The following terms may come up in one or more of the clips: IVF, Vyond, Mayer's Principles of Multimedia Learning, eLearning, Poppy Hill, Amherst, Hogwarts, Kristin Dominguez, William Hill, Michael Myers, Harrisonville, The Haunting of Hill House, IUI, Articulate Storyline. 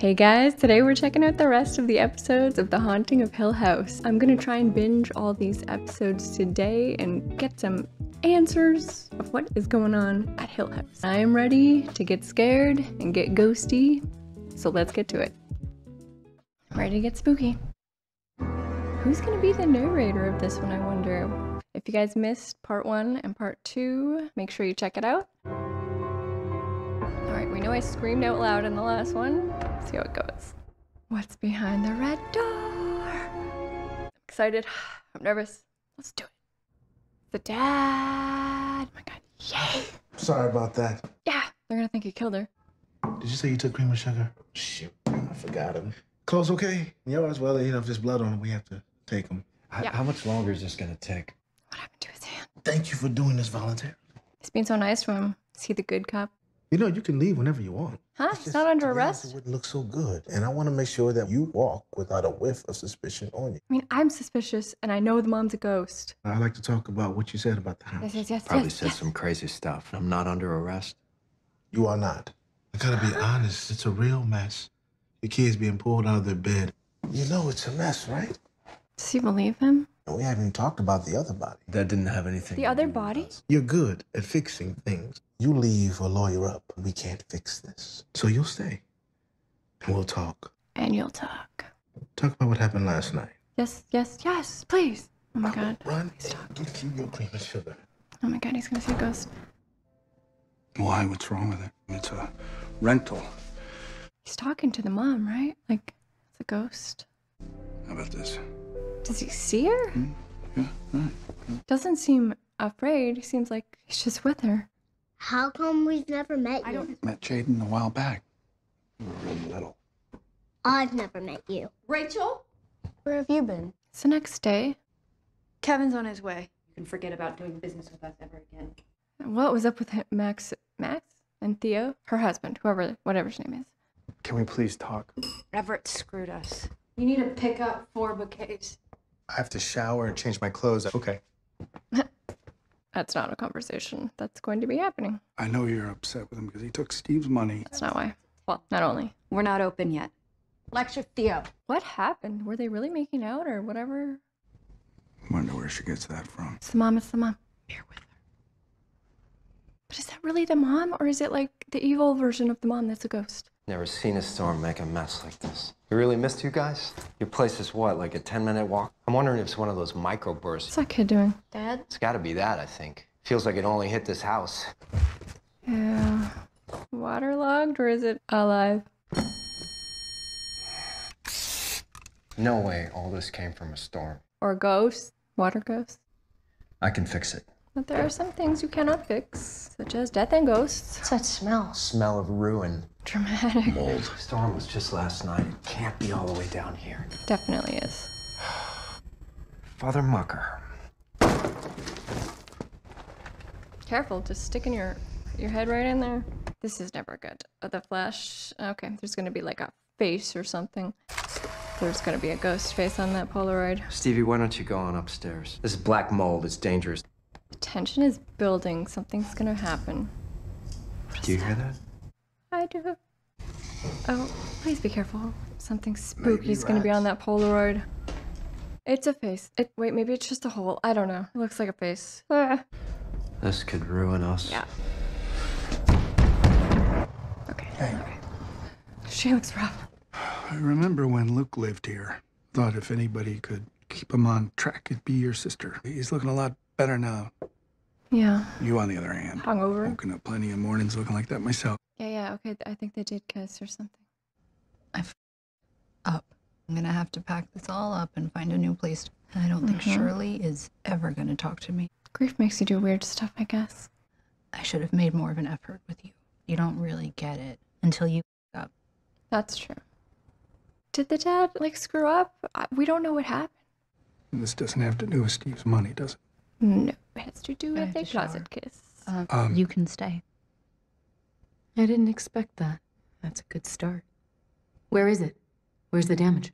Hey guys, today we're checking out the rest of the episodes of The Haunting of Hill House. I'm gonna try and binge all these episodes today and get some answers of what is going on at Hill House. I'm ready to get scared and get ghosty, so let's get to it. I'm ready to get spooky. Who's gonna be the narrator of this one, I wonder? If you guys missed part 1 and part 2, make sure you check it out. Alright, we know I screamed out loud in the last one. See how it goes. What's behind the red door? I'm excited. I'm nervous. Let's do it. The dad. Oh my god. Yay. Sorry about that. Yeah. They're gonna think you killed her. Did you say you took cream and sugar? Shit. I forgot him. Clothes okay? Yeah, as well. You know, if there's blood on them, we have to take them. Yeah. How much longer is this gonna take? What happened to his hand? Thank you for doing this voluntarily. He's being so nice to him. Is he the good cop? You know, you can leave whenever you want. Huh? It's not under arrest? It wouldn't look so good. And I want to make sure that you walk without a whiff of suspicion on you. I mean, I'm suspicious, and I know the mom's a ghost. I like to talk about what you said about the house. Yes. Probably said some crazy stuff. I'm not under arrest. You are not. I gotta be honest. It's a real mess. The kids being pulled out of their bed. You know it's a mess, right? Does he believe him? We haven't even talked about the other body. That didn't have anything. The other body? You're good at fixing things. You leave a lawyer up. We can't fix this. So you'll stay. And we'll talk. And you'll talk. Talk about what happened last night. Yes, please. Oh my god. Run. Please talk. Keep your cream and sugar. Oh my god, he's gonna see a ghost. Why? What's wrong with it? It's a rental. He's talking to the mom, right? Like, it's a ghost. How about this? Does he see her? Yeah, right. Doesn't seem afraid. He seems like he's just with her. How come we've never met you? I don't... Met Jaden a while back. We were really little. I've never met you. Rachel? Where have you been? It's the next day. Kevin's on his way. You can forget about doing business with us ever again. What was up with him? Max and Theo? Her husband, whatever his name is. Can we please talk? Everett screwed us. You need to pick up 4 bouquets. I have to shower and change my clothes. Okay. That's not a conversation that's going to be happening. I know you're upset with him because he took Steve's money. That's not why. Well, not only. We're not open yet. Lecture Theo. What happened? Were they really making out or whatever? I wonder where she gets that from. It's the mom. Bear with her. But is that really the mom, or is it like the evil version of the mom that's a ghost? Never seen a storm make a mess like this. We really missed you guys? Your place is what, like a 10-minute walk? I'm wondering if it's one of those microbursts. What's that kid doing? Dad? It's gotta be that, I think. Feels like it only hit this house. Yeah. Waterlogged, or is it alive? No way all this came from a storm. Or ghosts? Water ghosts? I can fix it. But there are some things you cannot fix, such as death and ghosts. What's that smell? Smell of ruin. Dramatic. Mold. Storm was just last night. It can't be all the way down here. Definitely is. Father Mucker. Careful, just sticking your head right in there. This is never good. The flash. Okay, there's gonna be like a face or something. There's gonna be a ghost face on that Polaroid. Stevie, why don't you go on upstairs? This black mold is dangerous. The tension is building. Something's gonna happen. Do you hear that? I do. Oh, please be careful. Something spooky's gonna be on that Polaroid. It's a face. Wait, maybe it's just a hole. I don't know. It looks like a face. Ah. This could ruin us. Yeah. Okay. Hey. Okay. She looks rough. I remember when Luke lived here. Thought if anybody could keep him on track, it'd be your sister. He's looking a lot better now. Yeah. You, on the other hand. Hungover. Woken up plenty of mornings looking like that myself. Yeah, okay. I think they did kiss or something. I f***ed up. I'm gonna have to pack this all up and find a new place. And I don't think Shirley is ever gonna talk to me. Grief makes you do weird stuff, I guess. I should have made more of an effort with you. You don't really get it until you f*** up. That's true. Did the dad, like, screw up? We don't know what happened. And this doesn't have to do with Steve's money, does it? No, it has to do with a closet kiss. You can stay. I didn't expect that. That's a good start. Where is it? Where's the damage?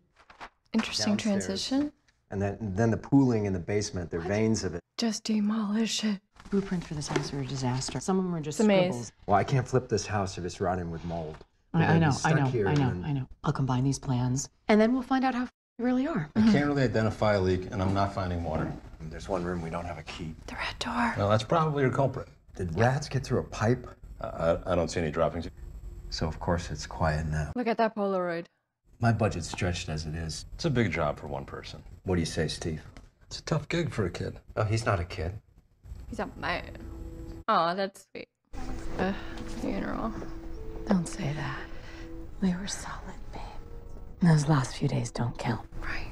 Interesting downstairs. Transition. And then the pooling in the basement, there are veins of it. Just demolish it. Blueprints for this house are a disaster. Some of them are just scribbles. Well, I can't flip this house if it's rotting with mold. I know. I'll combine these plans, and then we'll find out how you really are. I can't really identify a leak, and I'm not finding water. There's one room we don't have a key. The rat door. Well, that's probably your culprit. Did rats get through a pipe? I don't see any droppings. So, of course, it's quiet now. Look at that Polaroid. My budget's stretched as it is. It's a big job for one person. What do you say, Steve? It's a tough gig for a kid. Oh, he's not a kid. He's a man. Oh, that's sweet. A funeral. Don't say that. We were solid, babe. And those last few days don't count. Right.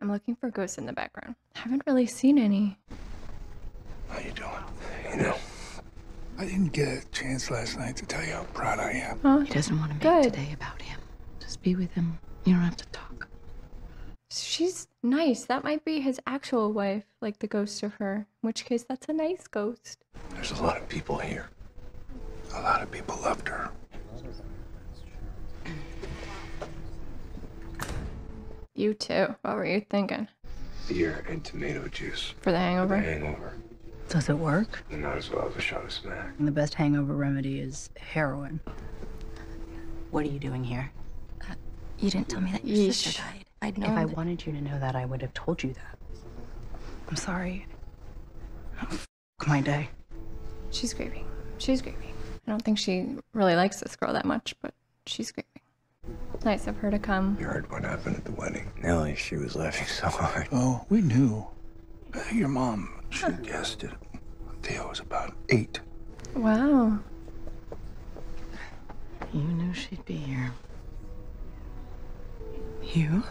I'm looking for ghosts in the background. Haven't really seen any. How you doing? You know, I didn't get a chance last night to tell you how proud I am. Oh, he doesn't want to make today about him. Just be with him. You don't have to talk. She's nice. That might be his actual wife, like the ghost of her. In which case, that's a nice ghost. There's a lot of people here. A lot of people loved her. You too. What were you thinking? Beer and tomato juice. For the hangover? For the hangover. Does it work? Not as well as a shot of smack. And the best hangover remedy is heroin. What are you doing here? You didn't tell me that your sister died. I'd know. If I wanted you to know that, I would have told you that. I'm sorry. Oh, f*** my day. She's grieving. She's grieving. I don't think she really likes this girl that much, but she's grieving. Nice of her to come. You heard what happened at the wedding. Nellie, she was laughing so hard. Oh, we knew. Your mom, she guessed it. Theo was about 8. Wow. You knew she'd be here. You?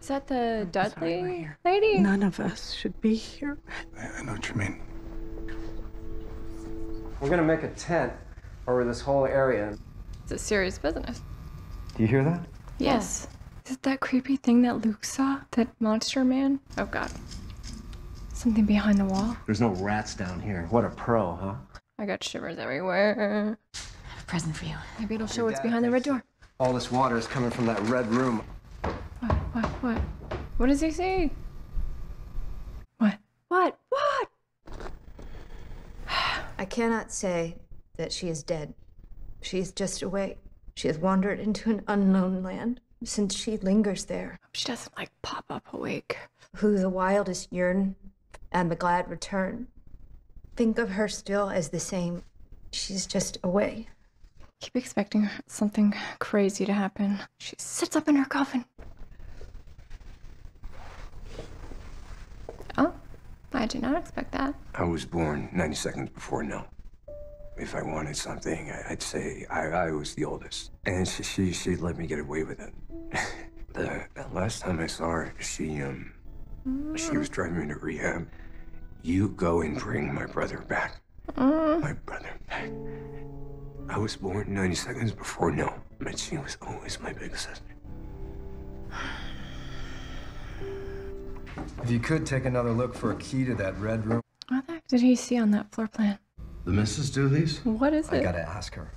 Is that the Dudley lady? None of us should be here. I know what you mean. We're gonna make a tent over this whole area. It's a serious business. Do you hear that? Yes. Is it that creepy thing that Luke saw? That monster man? Oh, God. Something behind the wall? There's no rats down here. What a pro, huh? I got shivers everywhere. I have a present for you. Maybe it'll show what's behind the red door. All this water is coming from that red room. What? What does he see? What? I cannot say that she is dead. She is just awake. She has wandered into an unknown land, since she lingers there. She doesn't, like, pop up awake. Who the wildest yearn, and the glad return. Think of her still as the same. She's just away. Keep expecting something crazy to happen. She sits up in her coffin. Oh, I did not expect that. I was born 90 seconds before now. If I wanted something, I'd say I was the oldest. And she'd let me get away with it. The last time I saw her, she was driving me to rehab. You go and bring my brother back. My brother back. I was born 90 seconds before Noah, but she was always my big sister. If you could take another look for a key to that red room. What the heck did he see on that floor plan? The missus do these? What is it? I gotta ask her.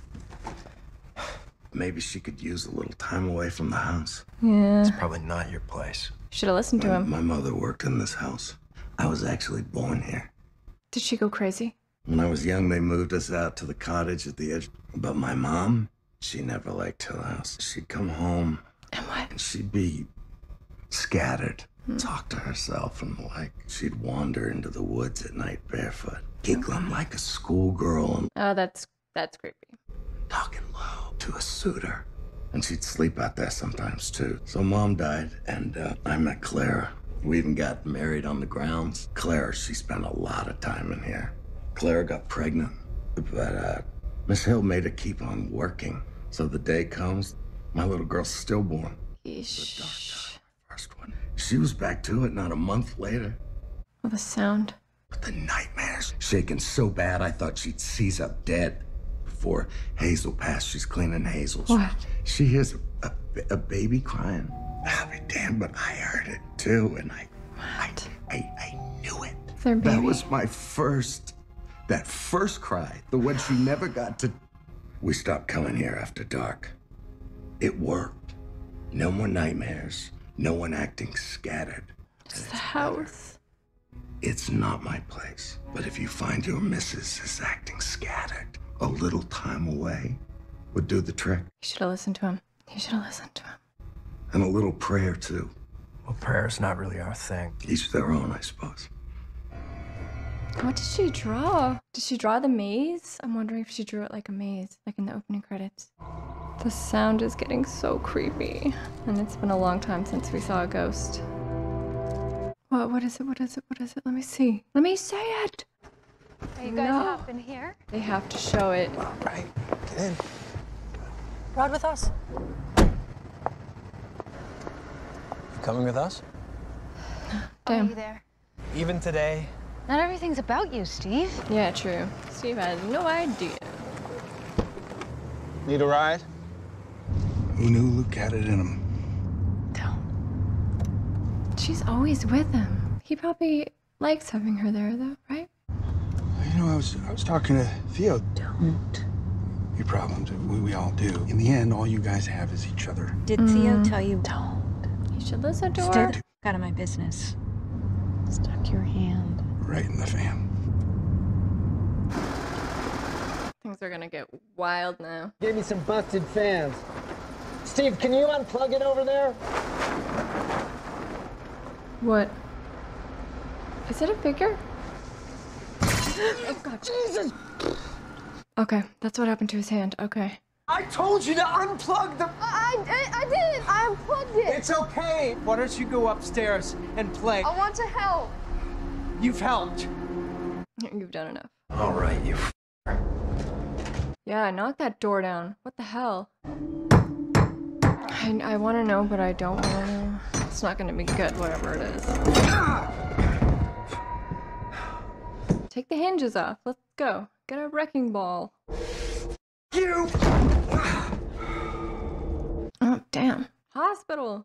Maybe she could use a little time away from the house. Yeah. It's probably not your place. Should have listened to him. My mother worked in this house. I was actually born here. Did she go crazy? When I was young, they moved us out to the cottage at the edge. But my mom, she never liked Hill House. She'd come home. And what? She'd be scattered. Talk to herself and the like. She'd wander into the woods at night barefoot, giggling like a schoolgirl. Oh, that's creepy. Talking low to a suitor. And she'd sleep out there sometimes, too. So Mom died, and I met Clara. We even got married on the grounds. Clara, she spent a lot of time in here. Clara got pregnant, but Miss Hill made her keep on working. So the day comes, my little girl's stillborn. The doctor, first one. She was back to it not a month later. Well, the sound. But the nightmares, shaking so bad I thought she'd seize up dead. Before Hazel passed, she's cleaning Hazel's. What? She hears a baby crying. I'll be damned, but I heard it too, and I knew it. Their baby. That was my first cry, the one she never got to. We stopped coming here after dark. It worked. No more nightmares. No one acting scattered. It's the house. It's not my place, but if you find your missus is acting scattered, a little time away would do the trick. You should have listened to him. You should have listened to him. And a little prayer, too. Well, prayer's not really our thing. Each their own, I suppose. What did she draw? Did she draw the maze? I'm wondering if she drew it like a maze, like in the opening credits. The sound is getting so creepy. And it's been a long time since we saw a ghost. What is it? What is it? What is it? Let me see. Let me say it! Are you guys up in here? They have to show it. All right. Get in. Ride with us. You coming with us? Damn. Are you there? Even today? Not everything's about you, Steve. Yeah, true. Steve has no idea. Need a ride? Who knew Luke had it in him? She's always with him. He probably likes having her there, though, right? You know, I was talking to Theo. Don't. Your problems, we all do. In the end, all you guys have is each other. Did Theo tell you? Don't. You should listen to her. Stay out of my business. Stuck your hand. Right in the fan. Things are gonna get wild now. Give me some busted fans. Steve, can you unplug it over there? What? Is it a figure? Oh God! Jesus! Okay, that's what happened to his hand. Okay. I told you to unplug the. I did. I unplugged it. It's okay. Why don't you go upstairs and play? I want to help. You've helped. You've done enough. All right, you. Yeah, knock that door down. What the hell? I want to know, but I don't want to know. It's not gonna be good, whatever it is. Take the hinges off. Let's go. Get a wrecking ball. You! Oh, damn. Hospital!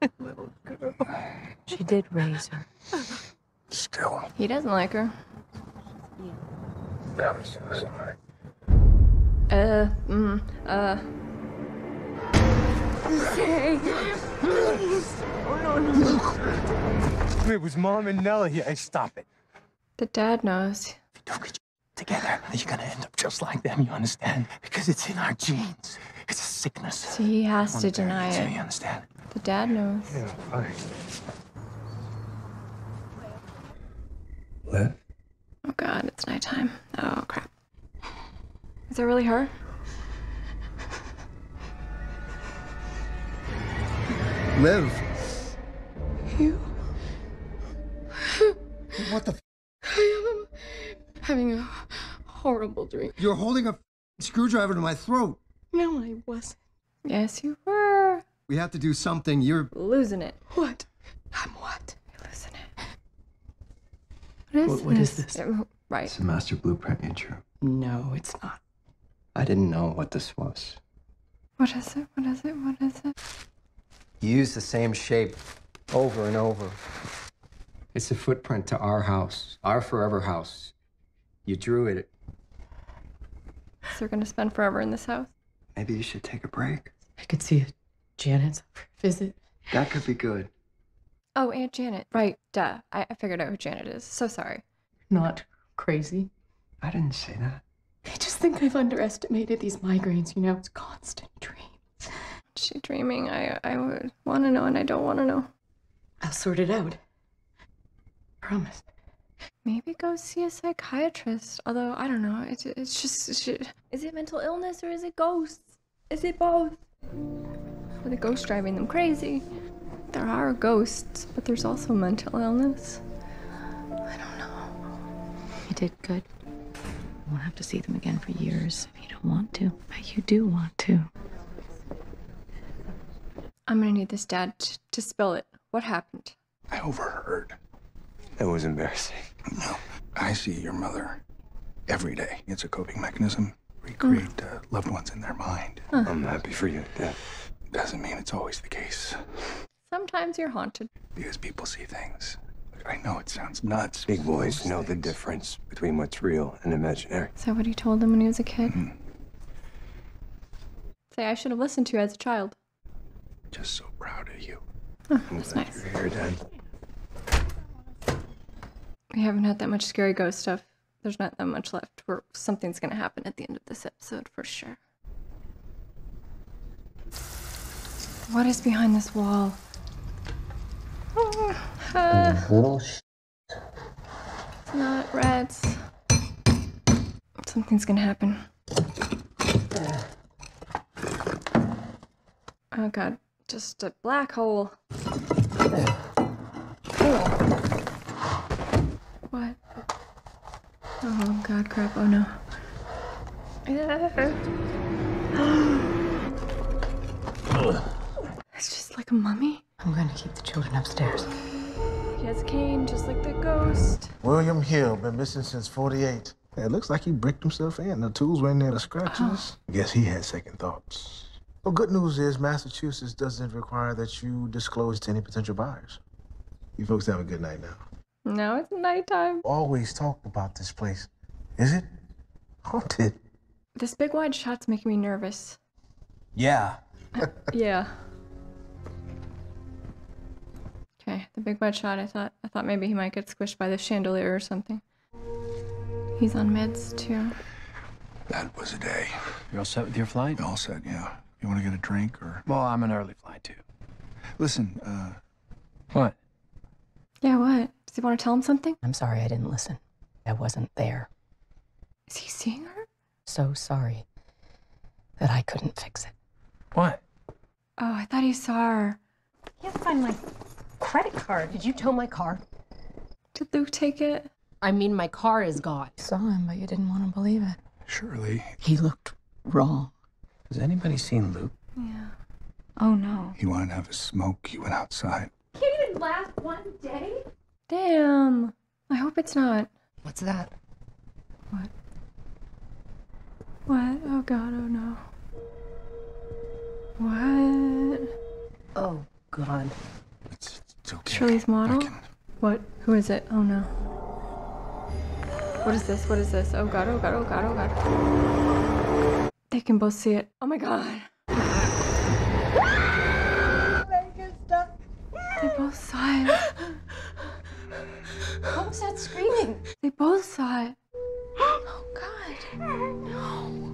My little girl. She did raise her. Still. He doesn't like her. Yeah. No, she doesn't like her. It was Mom and Nellie. I stop it. The dad knows. If you don't get together, you're gonna end up just like them, you understand? Because it's in our genes. It's a sickness. So he has to deny it. You understand? The dad knows. Yeah, fine. What? Oh God, it's nighttime. Oh crap. Is that really her? Liv. You. What the f? I am having a horrible dream. You're holding a screwdriver to my throat. No, I wasn't. Yes, you were. We have to do something. You're losing it. What? I'm what? You're losing it. What is this? Right. It's a master blueprint intro. No, it's not. I didn't know what this was. What is it? What is it? What is it? You use the same shape over and over. It's a footprint to our house, our forever house. You drew it. So we're gonna spend forever in this house? Maybe you should take a break. I could see it. Janet's visit. That could be good. Oh, Aunt Janet. Right, duh. I figured out who Janet is. So sorry. Not crazy. I didn't say that. I just think I've underestimated these migraines, you know? It's constant dreams. What's she dreaming? I would want to know, and I don't want to know. I'll sort it out. Promise. Maybe go see a psychiatrist. Although, I don't know. It's just... Is it mental illness or is it ghosts? Is it both? Are the ghosts driving them crazy? There are ghosts, but there's also mental illness. I don't know. You did good. You won't have to see them again for years if you don't want to. But you do want to. I'm gonna need this dad to spill it. What happened? I overheard. That was embarrassing. No. I see your mother every day. It's a coping mechanism. Recreate loved ones in their mind. I'm happy for you, Dad. Doesn't mean it's always the case. Sometimes you're haunted. Because people see things. I know it sounds nuts. Big boys know the difference between what's real and imaginary. Is that what he told them when he was a kid? Mm-hmm. Say, I should have listened to you as a child. Just so proud of you. Oh, that's nice. You're here, Dan. We haven't had that much scary ghost stuff. There's not that much left. Something's gonna happen at the end of this episode for sure. What is behind this wall? Oh, it's not rats. Something's gonna happen. Oh god, just a black hole. What? Oh god, crap, oh no. It's just like a mummy. I'm going to keep the children upstairs. He has a cane, just like the ghost. William Hill, been missing since '48. It looks like he bricked himself in. The tools were in there, the scratches. Oh. Guess he had second thoughts. Well, good news is Massachusetts doesn't require that you disclose to any potential buyers. You folks have a good night now. No, it's nighttime. Always talked about this place. Is it haunted? This big wide shot's making me nervous. Yeah. Yeah. Okay, the big wide shot. I thought maybe he might get squished by the chandelier or something. He's on meds too. That was a day. You're all set with your flight? All set, yeah. You want to get a drink or? Well, I'm an early flight too. Listen, what? Yeah, what? Does he want to tell him something? I'm sorry I didn't listen. I wasn't there. Is he seeing her? So sorry that I couldn't fix it. What? Oh, I thought he saw her. I can't find my credit card. Did you tow my car? Did Luke take it? I mean, my car is gone. You saw him, but you didn't want to believe it. Surely. He looked wrong. Has anybody seen Luke? Yeah. Oh, no. He wanted to have a smoke. He went outside. Can't even last one day? Damn. I hope it's not. What's that? What? What? Oh, God. Oh, no. What? Oh, God. It's okay. Shirley's model? What? Who is it? Oh, no. What is this? What is this? Oh, God. Oh, God. Oh, God. Oh, God. They can both see it. Oh, my God. They both saw it. What was that screaming? They both saw it. Oh, God. No.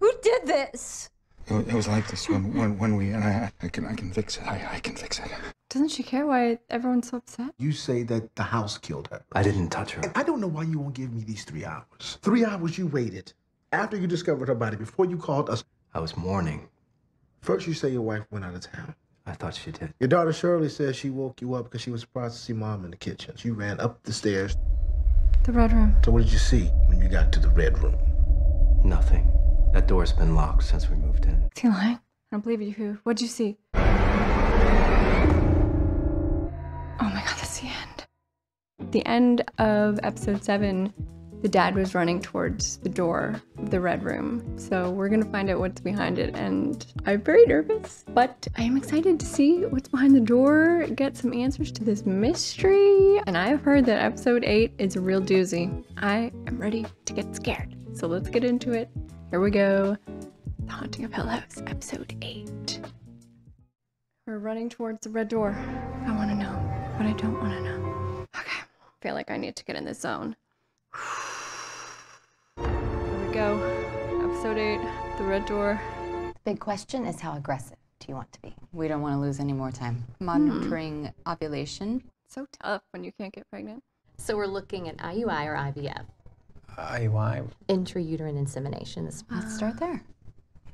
Who did this? It was like this when we, and I can fix it. I can fix it. Doesn't she care why everyone's so upset? You say that the house killed her. I didn't touch her. And I don't know why you won't give me these 3 hours. 3 hours you waited after you discovered her body, before you called us. I was mourning. First you say your wife went out of town. I thought she did. Your daughter Shirley says she woke you up because she was surprised to see Mom in the kitchen. You ran up the stairs. The red room. So what did you see when you got to the red room? Nothing. That door's been locked since we moved in. Is he lying? I don't believe you. What'd you see? Oh my god, that's the end. The end of episode 7, the dad was running towards the door of the red room. So we're gonna find out what's behind it, and I'm very nervous, but I am excited to see what's behind the door, get some answers to this mystery. And I've heard that episode 8 is a real doozy. I am ready to get scared. So let's get into it. Here we go. The Haunting of Hill House, episode 8. We're running towards the red door. I want to know, but I don't want to know. Okay, I feel like I need to get in this zone. Here we go. Episode 8, the red door. The big question is, how aggressive do you want to be? We don't want to lose any more time. Monitoring ovulation. So tough when you can't get pregnant. So we're looking at IUI or IVF. IUI. Intrauterine insemination. Let's start there.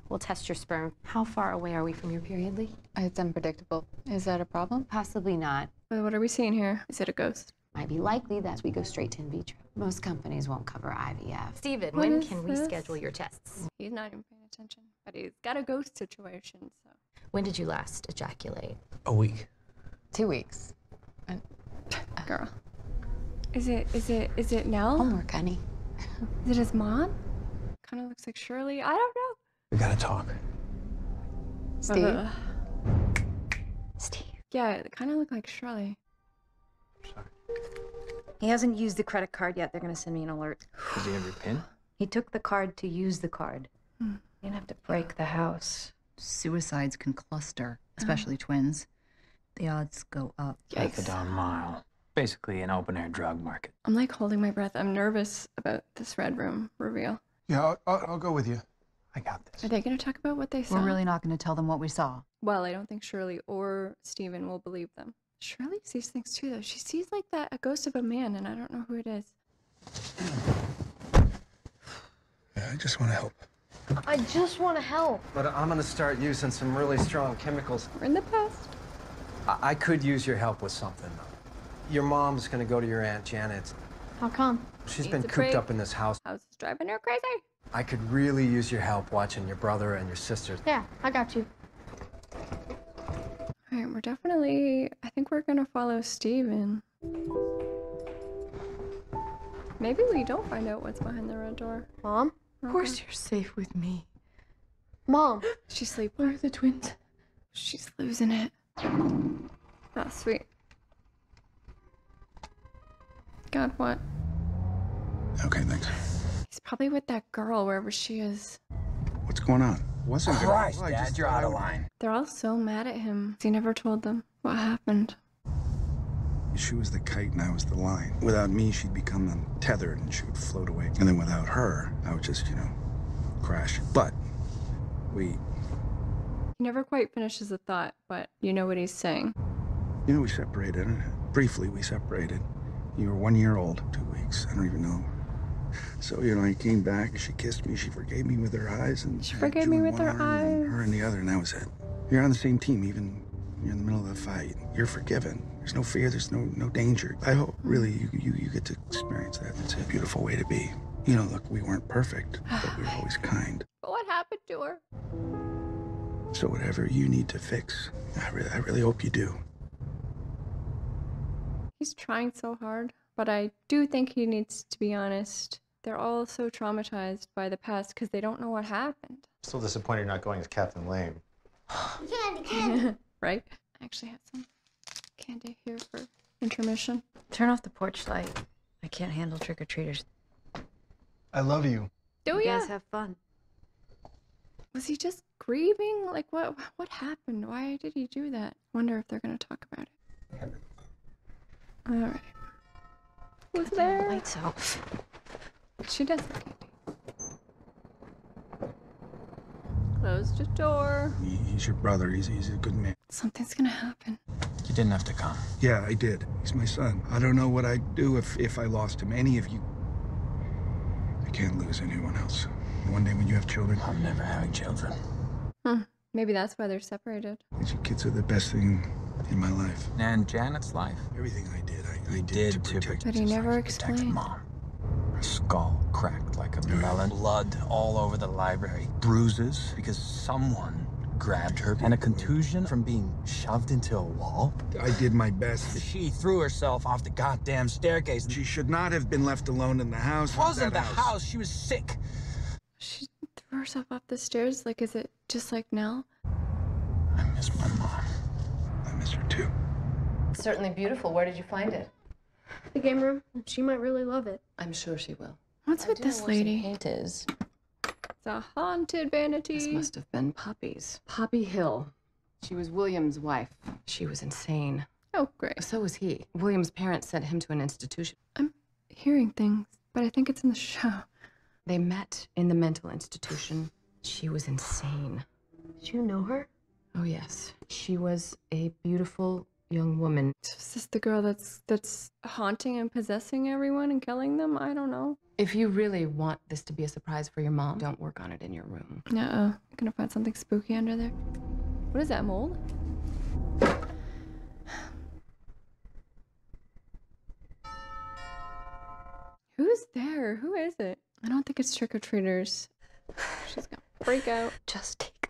We'll test your sperm. How far away are we from your period, Lee? It's unpredictable. Is that a problem? Possibly not. But what are we seeing here? Is it a ghost? Might be likely that we go straight to in vitro. Most companies won't cover IVF. Steven, when can we schedule your tests? He's not even paying attention, but he's got a ghost situation, so. When did you last ejaculate? A week. 2 weeks. Girl. Is it Nell? Homework, honey. Is it his mom? Kind of looks like Shirley. I don't know. We gotta talk. Steve? Steve. Yeah, it kind of looked like Shirley. I'm sorry. He hasn't used the credit card yet. They're gonna send me an alert. Does he have your PIN? He took the card to use the card. You're gonna have to break the house. suicides can cluster, especially twins. The odds go up. Yikes. Methadone mile. Basically an open-air drug market. I'm like holding my breath. I'm nervous about this Red Room reveal. Yeah, I'll go with you. I got this. Are they going to talk about what they saw? We're really not going to tell them what we saw. Well, I don't think Shirley or Steven will believe them. Shirley sees things too, though. She sees like that, a ghost of a man, and I don't know who it is. Yeah, I just want to help. I just want to help. But I'm going to start using some really strong chemicals. We're in the past. I could use your help with something, though. Your mom's going to go to your Aunt Janet's. How come? She's been cooped up in this house. House is driving her crazy. I could really use your help watching your brother and your sister. Yeah, I got you. All right, we're definitely... I think we're going to follow Steven. Maybe we don't find out what's behind the red door. Mom? Okay. Of course you're safe with me. Mom! She's sleeping. Where are the twins? She's losing it. Oh, sweet. God, what? Okay, thanks. He's probably with that girl wherever she is. What's going on? Wasn't it? Christ, Dad, you're out of line. They're all so mad at him. He never told them what happened. She was the kite and I was the line. Without me, she'd become untethered and she would float away. And then without her, I would just, you know, crash. But we... He never quite finishes the thought, but you know what he's saying. You know, we separated. Briefly, we separated. You were 1 year old, 2 weeks. I don't even know. So, you know, I came back, she kissed me, she forgave me with her eyes. And she forgave me with her eyes. Her and the other, and that was it. You're on the same team, even you're in the middle of the fight. You're forgiven. There's no fear, there's no danger. I hope, really, you get to experience that. That's a beautiful way to be. You know, look, we weren't perfect, but we were always kind. But what happened to her? So whatever you need to fix, I really hope you do. He's trying so hard, but I do think he needs to be honest. They're all so traumatized by the past because they don't know what happened. Still disappointed you're not going as Captain Lame. Candy. Right? I actually have some candy here for intermission. Turn off the porch light. I can't handle trick-or-treaters. I love you. Do you guys have fun? Was he just grieving? Like, what happened? Why did he do that? Wonder if they're going to talk about it. All right. Who's there? The lights off. She does the candy. Close the door. He's your brother. He's a good man. Something's going to happen. You didn't have to come. Yeah, I did. He's my son. I don't know what I'd do if I lost him. Any of you. I can't lose anyone else. One day when you have children... I'm never having children. Huh. Maybe that's why they're separated. These kids are the best thing in my life. And Janet's life. Everything I did to protect... But he never explained. Mom. Her skull cracked like a melon. Blood all over the library. Bruises because someone grabbed her. And a contusion from being shoved into a wall. I did my best. She threw herself off the goddamn staircase. She should not have been left alone in the house. It wasn't the house. She was sick. She threw herself off the stairs. Like, is it just like now? I miss my mom. I miss her too. It's certainly beautiful. Where did you find it? The game room. She might really love it. I'm sure she will. What's with this lady? It is. It's a haunted vanity. This must have been Poppy's. Poppy Hill. She was William's wife. She was insane. Oh, great. So was he. William's parents sent him to an institution. I'm hearing things, but I think it's in the show. They met in the mental institution. She was insane. Did you know her? Oh, yes. She was a beautiful young woman. Is this the girl that's haunting and possessing everyone and killing them? I don't know. If you really want this to be a surprise for your mom, don't work on it in your room. Uh-oh. You're gonna find something spooky under there. What is that, mold? Who's there? Who is it? I don't think it's trick-or-treaters. She's gonna freak out. Just take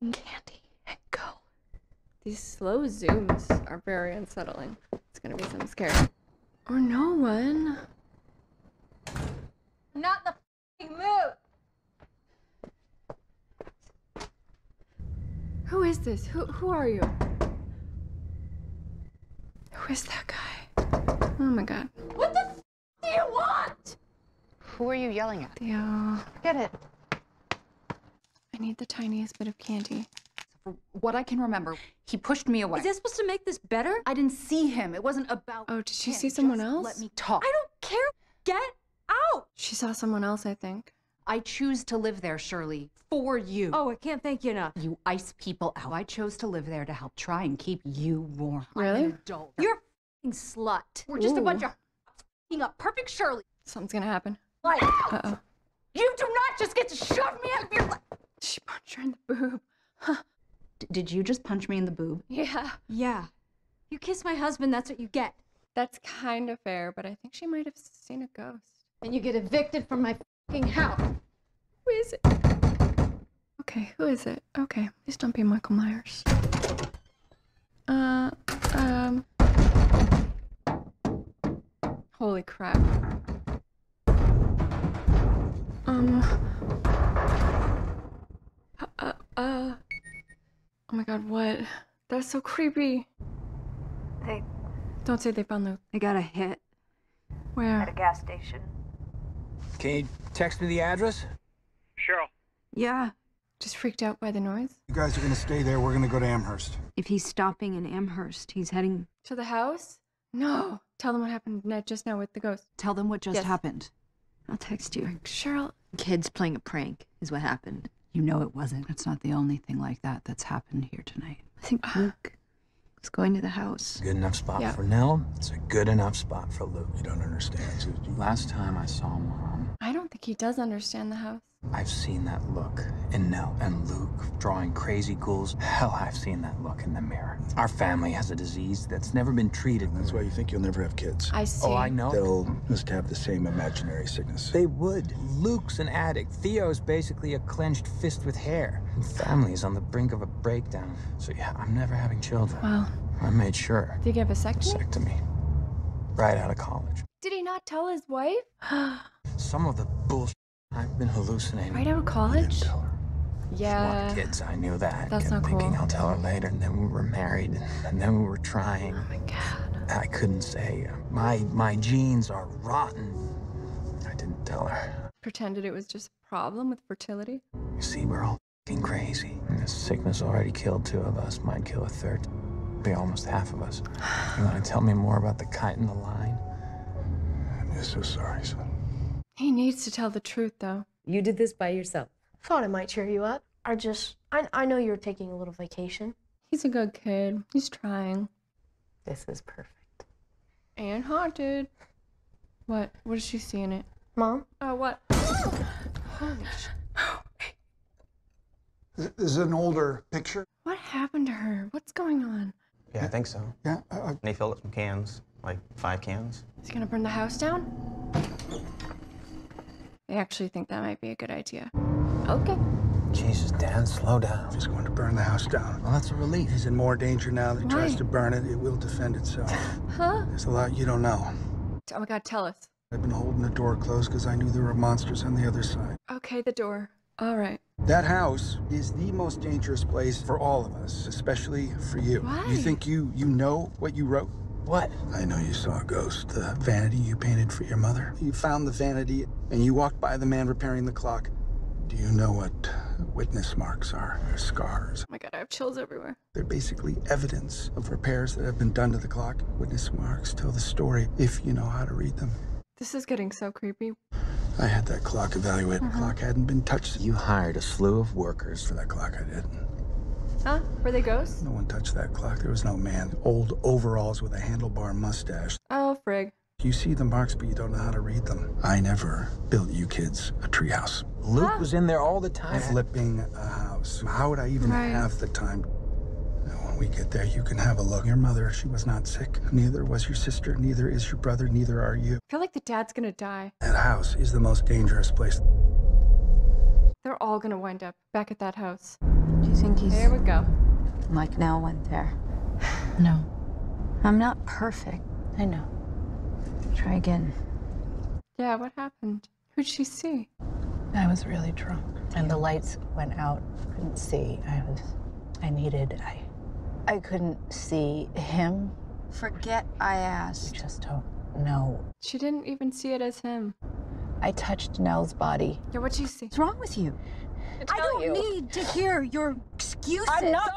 the candy and go. These slow zooms are very unsettling. It's gonna be something scary. Or no one. Not the f***ing move! Who is this? Who are you? Who is that guy? Oh my god. What the f*** do you want? Who are you yelling at? Get it. I need the tiniest bit of candy. what I can remember, he pushed me away. Is this supposed to make this better? I didn't see him. It wasn't about him. Oh, did she see someone else? Let me talk. I don't care. Get out! She saw someone else, I think. I choose to live there, Shirley, for you. Oh, I can't thank you enough. You ice people out. I chose to live there to help try and keep you warm. Really? I'm an adult. You're a f***ing slut. We're just a bunch of f***ing up perfect Shirley. Something's gonna happen. Like, uh-oh. You do not just get to shove me out of your life. She punched her in the boob. Huh. Did you just punch me in the boob? Yeah. Yeah. You kiss my husband, that's what you get. That's kind of fair, but I think she might have seen a ghost. And you get evicted from my f***ing house. Who is it? Okay, who is it? Okay, please don't be Michael Myers. Holy crap. Oh my god, what? That's so creepy. Hey. Don't say they found Luke. They got a hit. Where? At a gas station. Can you text me the address? Cheryl. Yeah. Just freaked out by the noise? You guys are gonna stay there. We're gonna go to Amherst. If he's stopping in Amherst, he's heading... To the house? No. Tell them what happened just now with the ghost. Tell them what just happened. I'll text you. Cheryl. Kids playing a prank is what happened. You know it wasn't. That's not the only thing like that that's happened here tonight. I think Luke... It's going to the house. Good enough spot for Nell. It's a good enough spot for Luke. You don't understand, Susie. Last time I saw Mom... I don't think he does understand the house. I've seen that look in Nell and Luke drawing crazy ghouls. Hell, I've seen that look in the mirror. Our family has a disease that's never been treated. And that's why you think you'll never have kids. I see. Oh, I know. They'll just have the same imaginary sickness. They would. Luke's an addict. Theo's basically a clenched fist with hair. Family is on the brink of a breakdown. So yeah, I'm never having children. Wow. I made sure. Did he get a vasectomy? Vasectomy. Right out of college. Did he not tell his wife? Some of the bullshit I've been hallucinating. Right out of college? I didn't tell her. Yeah. She wanted kids, I knew that. That's not cool. Thinking I'll tell her later, and then we were married, and then we were trying. Oh my god. I couldn't say. My genes are rotten. I didn't tell her. Pretended it was just a problem with fertility? You see, we're all f***ing crazy. And this sickness already killed two of us, might kill a third. Be almost half of us. You want to tell me more about the kite and the line? I'm just so sorry, son. He needs to tell the truth, though. You did this by yourself. Thought it might cheer you up. Or just, I know you were taking a little vacation. He's a good kid. He's trying. This is perfect. And haunted. What? What did she see in it? Mom? Oh, what? Holy shit. This is an older picture. What happened to her? What's going on? Yeah, I think so. Yeah. They filled up some cans, like 5 cans. Is he gonna burn the house down? I actually think that might be a good idea. Okay. Jesus, Dan, slow down. He's going to burn the house down. Well, that's a relief. He's in more danger now that he tries to burn it. It will defend itself. Huh? There's a lot you don't know. Oh my god, tell us. I've been holding the door closed because I knew there were monsters on the other side. Okay, the door. All right. That house is the most dangerous place for all of us, especially for you. Why? You think you know what you wrote? What? I know you saw a ghost, the vanity you painted for your mother. You found the vanity, and you walked by the man repairing the clock. Do you know what witness marks are? They're scars. Oh my god, I have chills everywhere. They're basically evidence of repairs that have been done to the clock. Witness marks tell the story if you know how to read them. This is getting so creepy. I had that clock evaluated. The clock hadn't been touched. You hired a slew of workers for that clock, I did. Huh? Were they ghosts? No one touched that clock. There was no man. Old overalls with a handlebar mustache. Oh, frig. You see the marks, but you don't know how to read them. I never built you kids a treehouse. Luke was in there all the time. Flipping a house. How would I even have the time? When we get there, you can have a look. Your mother, she was not sick. Neither was your sister. Neither is your brother. Neither are you. I feel like the dad's gonna die. That house is the most dangerous place. They're all gonna wind up back at that house. Do you think he's... There we go. Like Nell went there. No. I'm not perfect. I know. Try again. Yeah, what happened? Who'd she see? I was really drunk. And the lights went out. Couldn't see. I couldn't see him. Forget I asked. I just don't know. She didn't even see it as him. I touched Nell's body. Yeah, what'd you see? What's wrong with you? I don't need to hear your excuses. I'm not.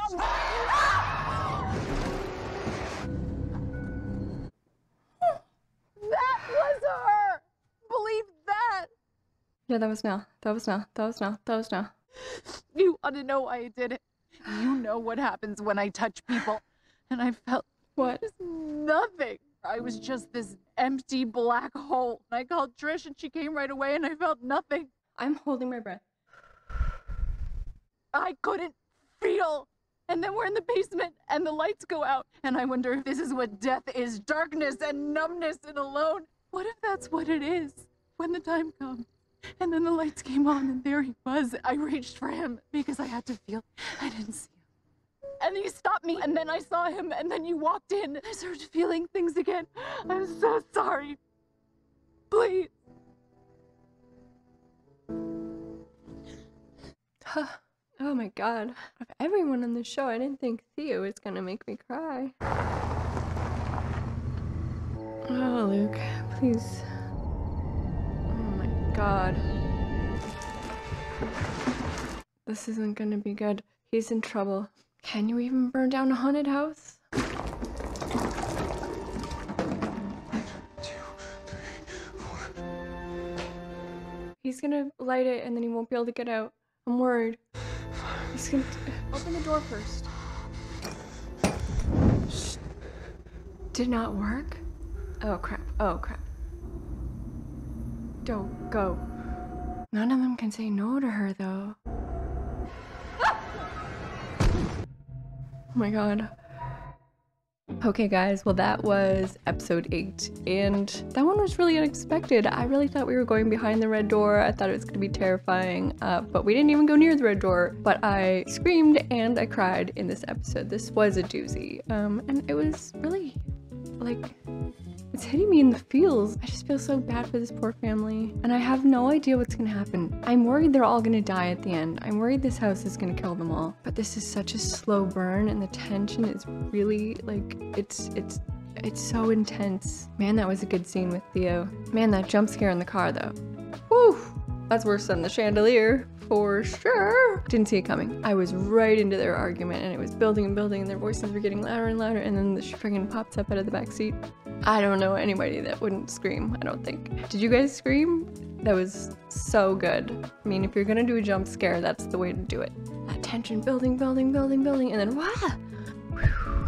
That was her. Believe that. Yeah, that was Nell. That was Nell. That was Nell. That was Nell. You ought to know why I did it. You know what happens when I touch people. And I felt what? Nothing. I was just this empty black hole. And I called Trish and she came right away and I felt nothing. I'm holding my breath. I couldn't feel. And then we're in the basement and the lights go out. And I wonder if this is what death is, darkness and numbness and alone. What if that's what it is when the time comes? And then the lights came on and there he was. I reached for him because I had to feel. I didn't see him. And he stopped me and then I saw him and then you walked in. I started feeling things again. I'm so sorry. Please. Huh. Oh my God. Of everyone on the show, I didn't think Theo was gonna make me cry. Oh, Luke, please. Oh my God. This isn't gonna be good. He's in trouble. Can you even burn down a haunted house? 1, 2, 3, 4. He's gonna light it and then he won't be able to get out. I'm worried. He's gonna open the door first. Shh. Did not work? Oh crap, oh crap. Don't go. None of them can say no to her though. Ah! Oh my God. Okay guys, well that was episode 8 and that one was really unexpected. I really thought we were going behind the red door. I thought it was going to be terrifying, but we didn't even go near the red door, but I screamed and I cried in this episode. This was a doozy, and it was really, like, it's hitting me in the feels. I just feel so bad for this poor family and I have no idea what's going to happen. I'm worried they're all going to die at the end. I'm worried this house is going to kill them all, but this is such a slow burn and the tension is really, like, it's so intense. Man, that was a good scene with Theo. Man, that jump scare in the car though. Woo! That's worse than the chandelier. For sure. Didn't see it coming. I was right into their argument and it was building and building and their voices were getting louder and louder and then she friggin' pops up out of the back seat. I don't know anybody that wouldn't scream, I don't think. Did you guys scream? That was so good. I mean, if you're gonna do a jump scare, that's the way to do it. That tension building, building, building, building, and then wah! Whew.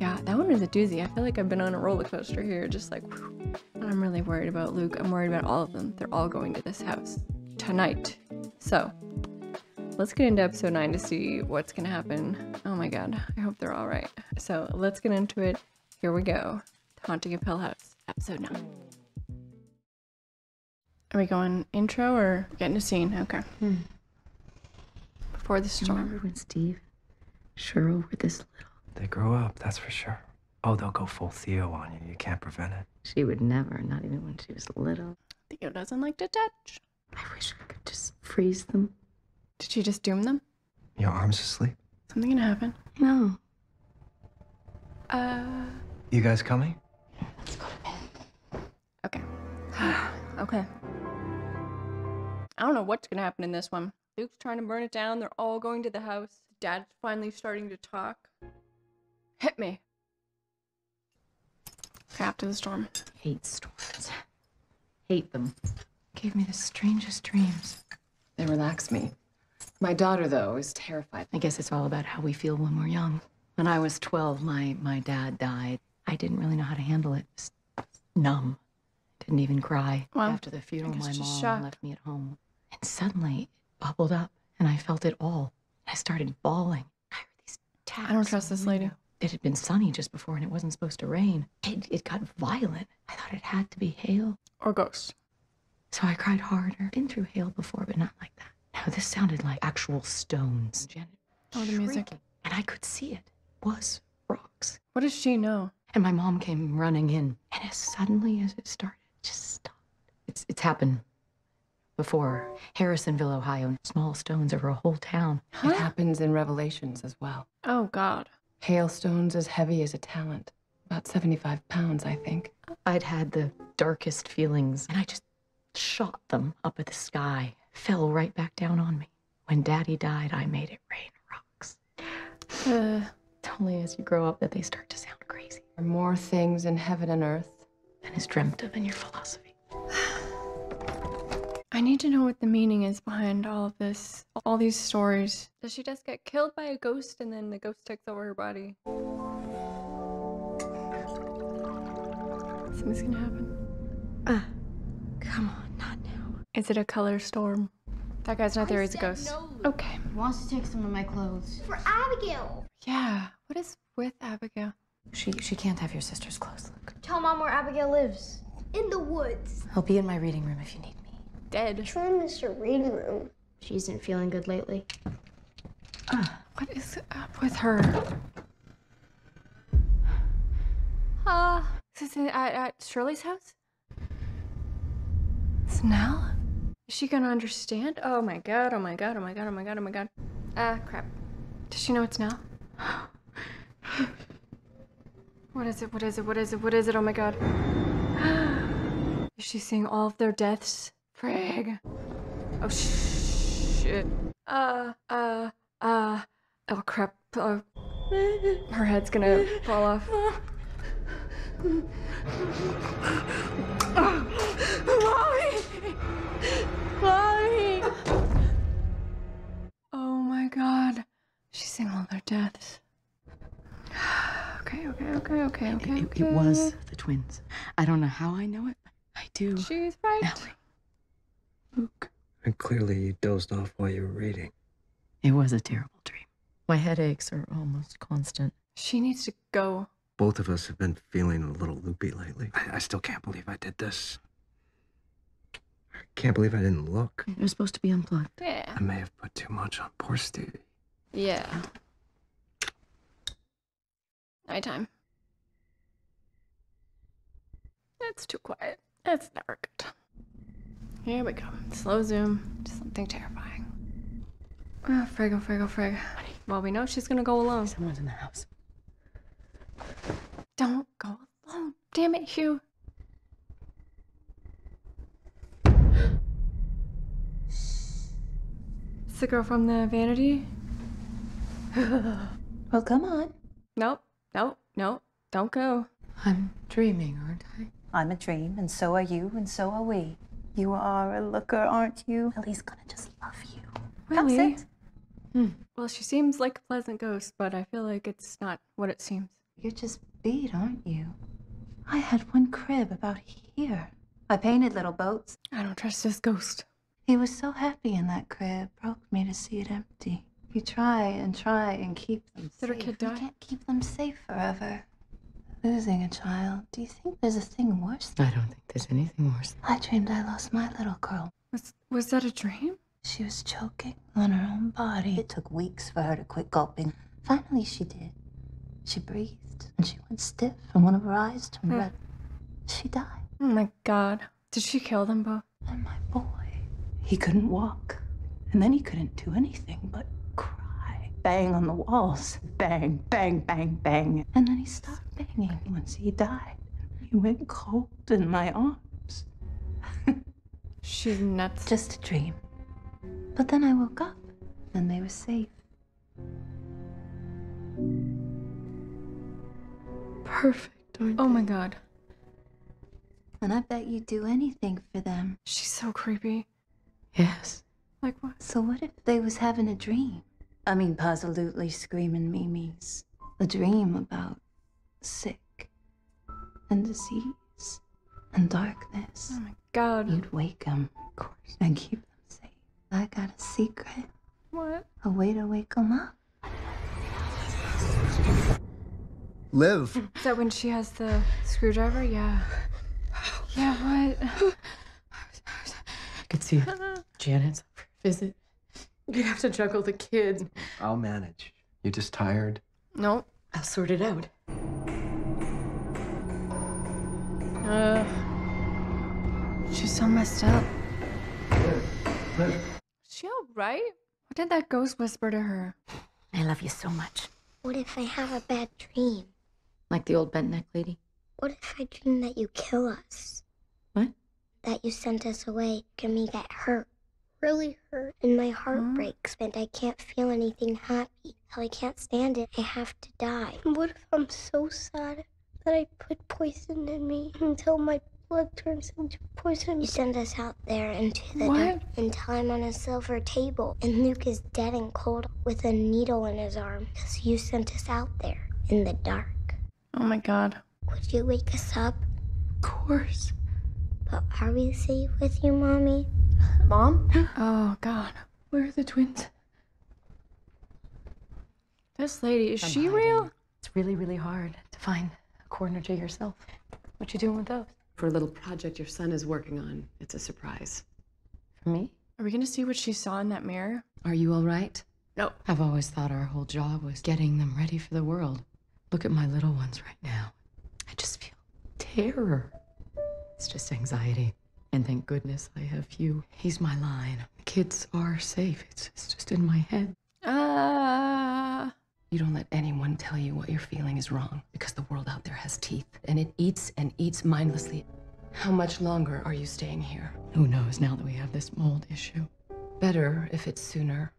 Yeah, that one was a doozy. I feel like I've been on a roller coaster here, just like, whew. And I'm really worried about Luke. I'm worried about all of them. They're all going to this house tonight. So let's get into episode 9 to see what's gonna happen. Oh my God, I hope they're all right. So let's get into it. Here we go. The Haunting of Hill House, episode 9. Are we going intro or getting a scene? Okay. Before the storm. Remember when Steve, Cheryl were this little? They grow up, that's for sure. Oh, they'll go full Theo on you. You can't prevent it. She would never, not even when she was little. Theo doesn't like to touch. I wish I could just freeze them. Did she just doom them? Your arm's asleep. Something gonna happen? No. You guys coming? Yeah, let's go to bed. Okay. Okay. I don't know what's gonna happen in this one. Luke's trying to burn it down. They're all going to the house. Dad's finally starting to talk. Hit me. Okay, after the storm. Hate storms. Hate them. Gave me the strangest dreams. They relax me. My daughter, though, is terrified. I guess it's all about how we feel when we're young. When I was 12, my dad died. I didn't really know how to handle it. Just numb. Didn't even cry. Well, after the funeral, my mom left me at home. And suddenly, it bubbled up, and I felt it all. I started bawling. I heard these taps. I don't trust this lady. It had been sunny just before, and it wasn't supposed to rain. It got violent. I thought it had to be hail. Or ghosts. So I cried harder. Been through hail before, but not like that. No, this sounded like actual stones. Janet, oh, the music. And I could see it was rocks. What does she know? And my mom came running in. And as suddenly as it started, it just stopped. It's happened before. Harrisonville, Ohio. Small stones over a whole town. Huh? It happens in Revelations as well. Oh, God. Hailstones as heavy as a talent. About 75 pounds, I think. I'd had the darkest feelings, and I just shot them up at the sky, fell right back down on me. When Daddy died, I made it rain rocks. It's only as you grow up that they start to sound crazy. There are more things in heaven and earth than is dreamt of in your philosophy. I need to know what the meaning is behind all of this, all these stories. Does she just get killed by a ghost and then the ghost takes over her body? Something's gonna happen. Come on, not now. Is it a color storm? That guy's not there, he's a ghost. No. Okay. He wants to take some of my clothes. For Abigail! Yeah, what is with Abigail? She can't have your sister's clothes, look. Tell Mom where Abigail lives. In the woods. I'll be in my reading room if you need me. Dead. Try and miss her reading room. She isn't feeling good lately. What is up with her? Is this at Shirley's house? It's Nell? Is she gonna understand? Oh my god, oh my god, oh my god, oh my god, oh my god. Crap. Does she know it's Nell? What is it, what is it, what is it, what is it, oh my god. Is she seeing all of their deaths? Frig. Oh shit. Oh crap. Oh. Her head's gonna fall off. Mommy! Mommy! Oh my god. She's seeing all their deaths. Okay. It was the twins. I don't know how I know it, but I do. She's right. Ellie. Luke. And clearly you dozed off while you were reading. It was a terrible dream. My headaches are almost constant. She needs to go. Both of us have been feeling a little loopy lately. I still can't believe I did this. I can't believe I didn't look. It was supposed to be unplugged. Yeah. I may have put too much on poor Stevie. Yeah. Nighttime. That's too quiet. That's never good. Here we go. Slow zoom. Just something terrifying. Oh, frig. Well, we know she's gonna go alone. Someone's in the house. Don't go alone. Damn it, Hugh. It's the girl from the vanity. Well, come on. Nope. Don't go. I'm dreaming, aren't I? I'm a dream, and so are you, and so are we. You are a looker, aren't you? Lily's gonna just love you. Really? That's it. Well, she seems like a pleasant ghost, but I feel like it's not what it seems. You're just beat, aren't you? I had one crib about here. I painted little boats. I don't trust this ghost. He was so happy in that crib, broke me to see it empty. You try and keep them safe. Did her kid die? You can't keep them safe forever. Losing a child. Do you think there's a thing worse? I don't think there's anything worse. I dreamed I lost my little girl. Was that a dream? She was choking on her own body. It took weeks for her to quit gulping. Finally she did. She breathed, and she went stiff, and one of her eyes turned red. She died. Oh my god. Did she kill them both? And my boy, he couldn't walk. And then he couldn't do anything but cry. Bang on the walls. Bang, bang, bang, bang. And then he stopped banging once he died. He went cold in my arms. She's nuts. Just a dream. But then I woke up, and they were safe. Perfect, aren't they? Oh my god. And I bet you'd do anything for them. She's so creepy. Yes. Like what? So what if they was having a dream? I mean, absolutely screaming memes. A dream about sick and disease and darkness. Oh my god. You'd wake them, of course, and keep them safe. I got a secret. What? A way to wake them up. Live. Is that when she has the screwdriver? Yeah. Yeah, what? I could see Janet's visit. You'd have to juggle the kids. I'll manage. You just tired? No. I'll sort it out. She's so messed up. Liv. Is she alright? What did that ghost whisper to her? I love you so much. What if I have a bad dream? Like the old bent neck lady? What if I dream that you kill us? What? that you sent us away can me get hurt. Really hurt. And my heart breaks, and I can't feel anything happy. I can't stand it. I have to die. What if I'm so sad that I put poison in me until my blood turns into poison? You send us out there into the dark and tie him on a silver table. And Luke is dead and cold with a needle in his arm because you sent us out there in the dark. Oh my God. Would you wake us up? Of course. But are we safe with you, Mommy? Mom? Oh, God. Where are the twins? This lady, is she real? It's really, really hard to find a corner to yourself. What you doing with those? For a little project your son is working on. It's a surprise. For me? Are we gonna see what she saw in that mirror? Are you all right? No. I've always thought our whole job was getting them ready for the world. Look at my little ones right now. I just feel terror. It's just anxiety. And thank goodness I have you. He's my line. The kids are safe. It's just in my head. You don't let anyone tell you what you're feeling is wrong, because the world out there has teeth, and it eats mindlessly. How much longer are you staying here? Who knows now that we have this mold issue? Better if it's sooner.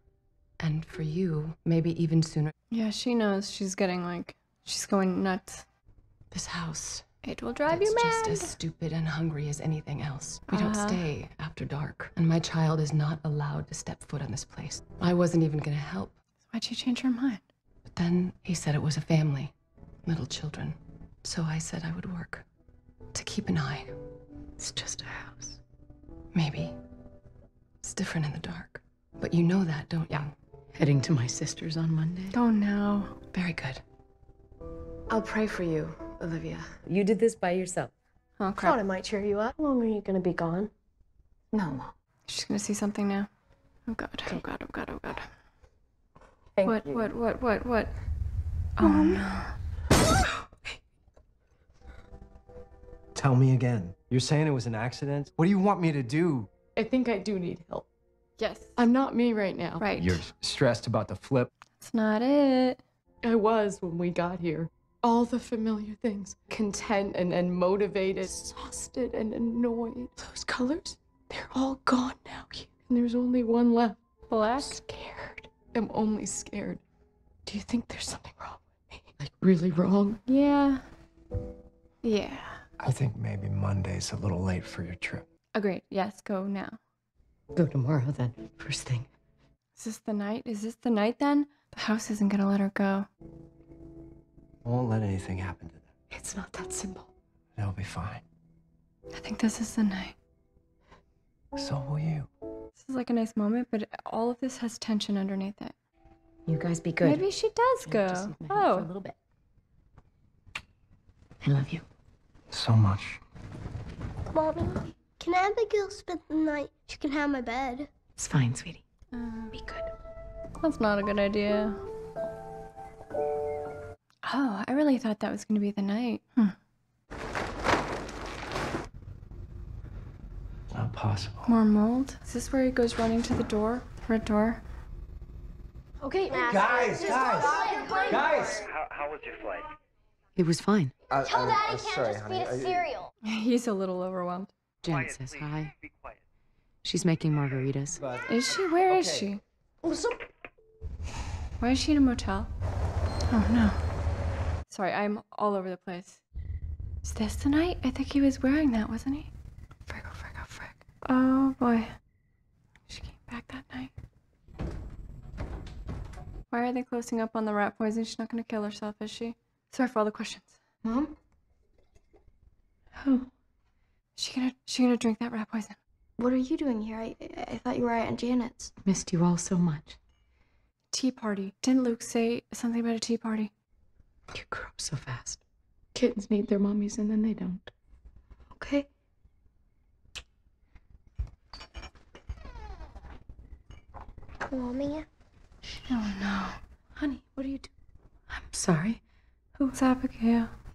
And for you, maybe even sooner. Yeah, she knows. She's getting like, she's going nuts. This house. It will drive you mad. It's just as stupid and hungry as anything else. We don't stay after dark, and my child is not allowed to step foot on this place. I wasn't even gonna help. Why'd she change her mind? But then he said it was a family, little children. So I said I would work to keep an eye. It's just a house. Maybe it's different in the dark, but you know that, don't you? Heading to my sister's on Monday. Oh no. Very good. I'll pray for you, Olivia. You did this by yourself. Oh, crap. I thought it might cheer you up. How long are you gonna be gone? Not long. She's gonna see something now. Oh God, oh God, oh God, oh God. Thank you. What? Oh no. Tell me again. You're saying it was an accident? What do you want me to do? I think I do need help. Yes. I'm not me right now. Right. You're stressed about the flip. That's not it. I was when we got here. All the familiar things. Content and motivated. Exhausted and annoyed. Those colors, they're all gone now. And there's only one left. Black. I'm scared. I'm only scared. Do you think there's something wrong with me? Like, really wrong? Yeah. Yeah. I think maybe Monday's a little late for your trip. Agreed. Yes, go now. Go tomorrow, then. First thing. Is this the night? Is this the night, then? The house isn't gonna let her go. I won't let anything happen to them. It's not that simple. They'll be fine. I think this is the night. So will you. This is like a nice moment, but all of this has tension underneath it. You guys be good. Maybe she does go. Oh. For a little bit. I love you. So much. Mommy, can Abigail spend the night? She can have my bed. It's fine, sweetie. Be good. That's not a good idea. Oh, I really thought that was going to be the night. Not possible. More mold? Is this where he goes running to the door? Red door? Okay, guys! How was your flight? It was fine. Tell Daddy can't just feed us cereal. He's a little overwhelmed. Jen says hi. She's making margaritas. Is she? Where is she? Why is she in a motel? Oh, no. Sorry, I'm all over the place. Is this the night? I think he was wearing that, wasn't he? Frick, oh, frick, oh, frick. Oh, boy. She came back that night. Why are they closing up on the rat poison? She's not gonna kill herself, is she? Sorry for all the questions. Mom? Who? She gonna drink that rat poison. What are you doing here? I thought you were at Aunt Janet's. Missed you all so much. Tea party. Didn't Luke say something about a tea party? You grow up so fast. Kids need their mommies and then they don't. Okay. Mommy? Oh no. Honey, what are you doing? I'm sorry. Who's Abigail?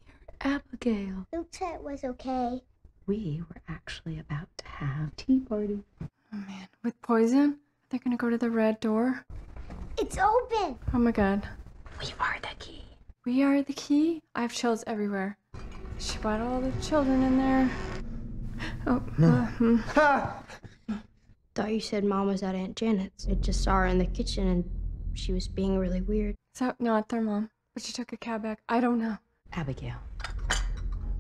You're Abigail. Luke said it was okay. We were actually about to have a tea party. Oh man. With poison? They're gonna go to the red door? It's open! Oh my God. We are the key. We are the key? I have chills everywhere. She brought all the children in there. Oh, Thought you said Mom was at Aunt Janet's. I just saw her in the kitchen and she was being really weird. So, not their mom, but she took a cab back. I don't know. Abigail.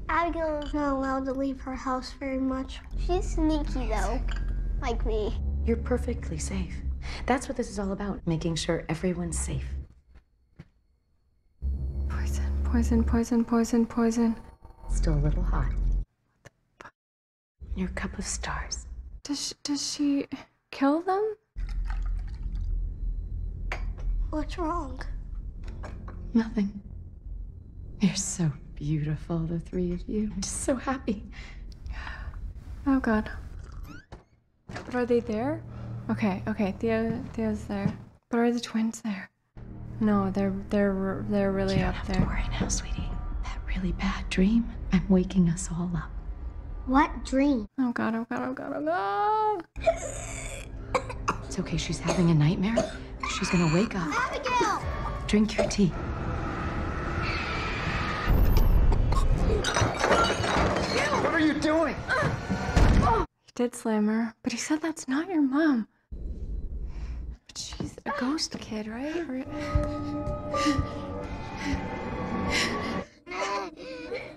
Abigail is not allowed to leave her house very much. She's sneaky, though, like me. You're perfectly safe. That's what this is all about, making sure everyone's safe. Poison, poison, poison, poison, poison. Still a little hot. What the fuck? Your cup of stars. Does she kill them? What's wrong? Nothing. You're so beautiful, the three of you. I'm just so happy. Oh, God. But are they there? Okay, Theo's there. But are the twins there? No, they're really up there. You don't have to worry now, sweetie. That really bad dream, I'm waking us all up. What dream? Oh, God, oh, God, oh, God, oh, God. It's okay, she's having a nightmare. She's gonna wake up. Abigail! Drink your tea. What are you doing? He did slam her, but he said that's not your mom. But she's a ghost kid, right?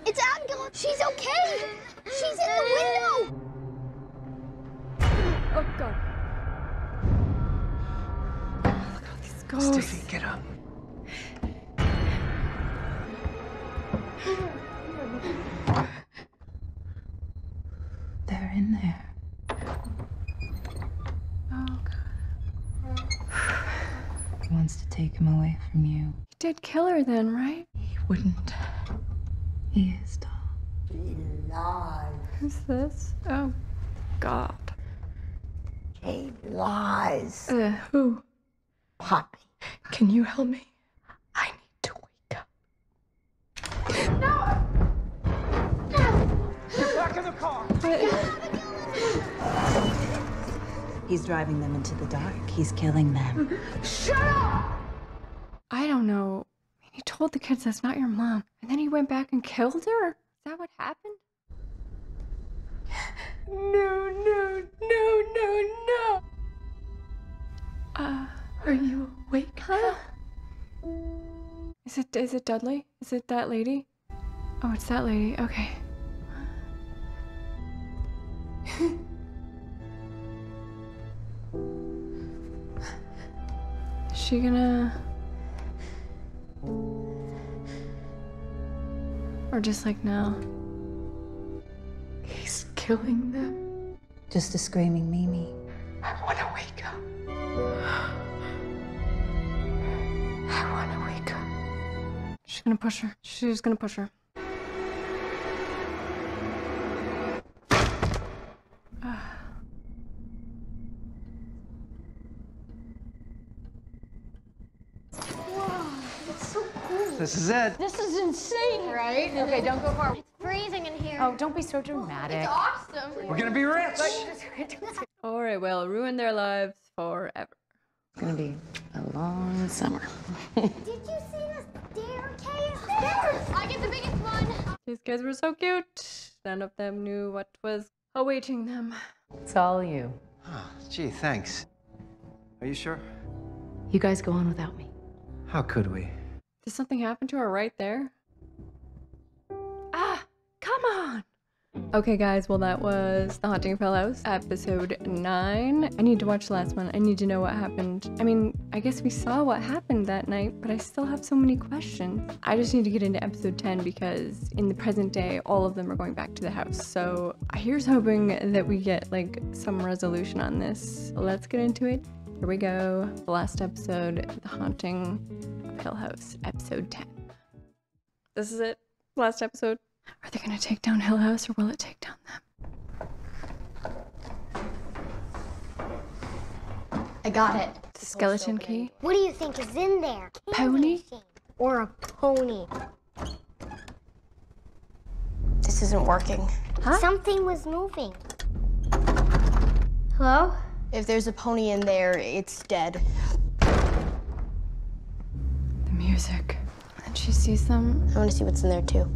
It's Abigail. She's okay. She's in the window. Oh, God. Oh, look at all these ghosts. Stevie, get up. They're in there. Oh, God. He wants to take him away from you. He did kill her then, right? He wouldn't. He is tall. He lies. Who's this? Oh, God. He lies. Who? Poppy. Can you help me? I need to wake up. No! Back in the car! He's driving them into the dark. He's killing them. Shut up! I don't know. He told the kids that's not your mom. And then he went back and killed her? Is that what happened? No. Are you awake? Huh? Is it Dudley? Is it that lady? Oh, it's that lady. Okay. Is she gonna... or just like now? He's killing them. Just a screaming Mimi. I wanna wake up. I wanna wake up. She's gonna push her. She's gonna push her. This is it. This is insane, right? Okay, don't go far. It's freezing in here. Oh, don't be so dramatic. It's awesome. We're gonna be rich. All right, well, ruin their lives forever. It's gonna be a long summer. Did you see the staircase? Stairs! I get the biggest one. These kids were so cute. None of them knew what was awaiting them. It's all you. Oh, gee, thanks. Are you sure? You guys go on without me. How could we? Did something happen to her right there? Ah, come on! Okay, guys, well, that was The Haunting of Hill House, episode 9. I need to watch the last one. I need to know what happened. I mean, I guess we saw what happened that night, but I still have so many questions. I just need to get into episode 10 because in the present day, all of them are going back to the house. So here's hoping that we get, like, some resolution on this. Let's get into it. Here we go. The last episode, The Haunting of Hill House, episode 10. This is it. Last episode. Are they gonna take down Hill House or will it take down them? I got it. The skeleton key. What do you think is in there? Pony? Or a pony. This isn't working. Huh? Something was moving. Hello? If there's a pony in there, it's dead. The music. And she sees them. I want to see what's in there, too.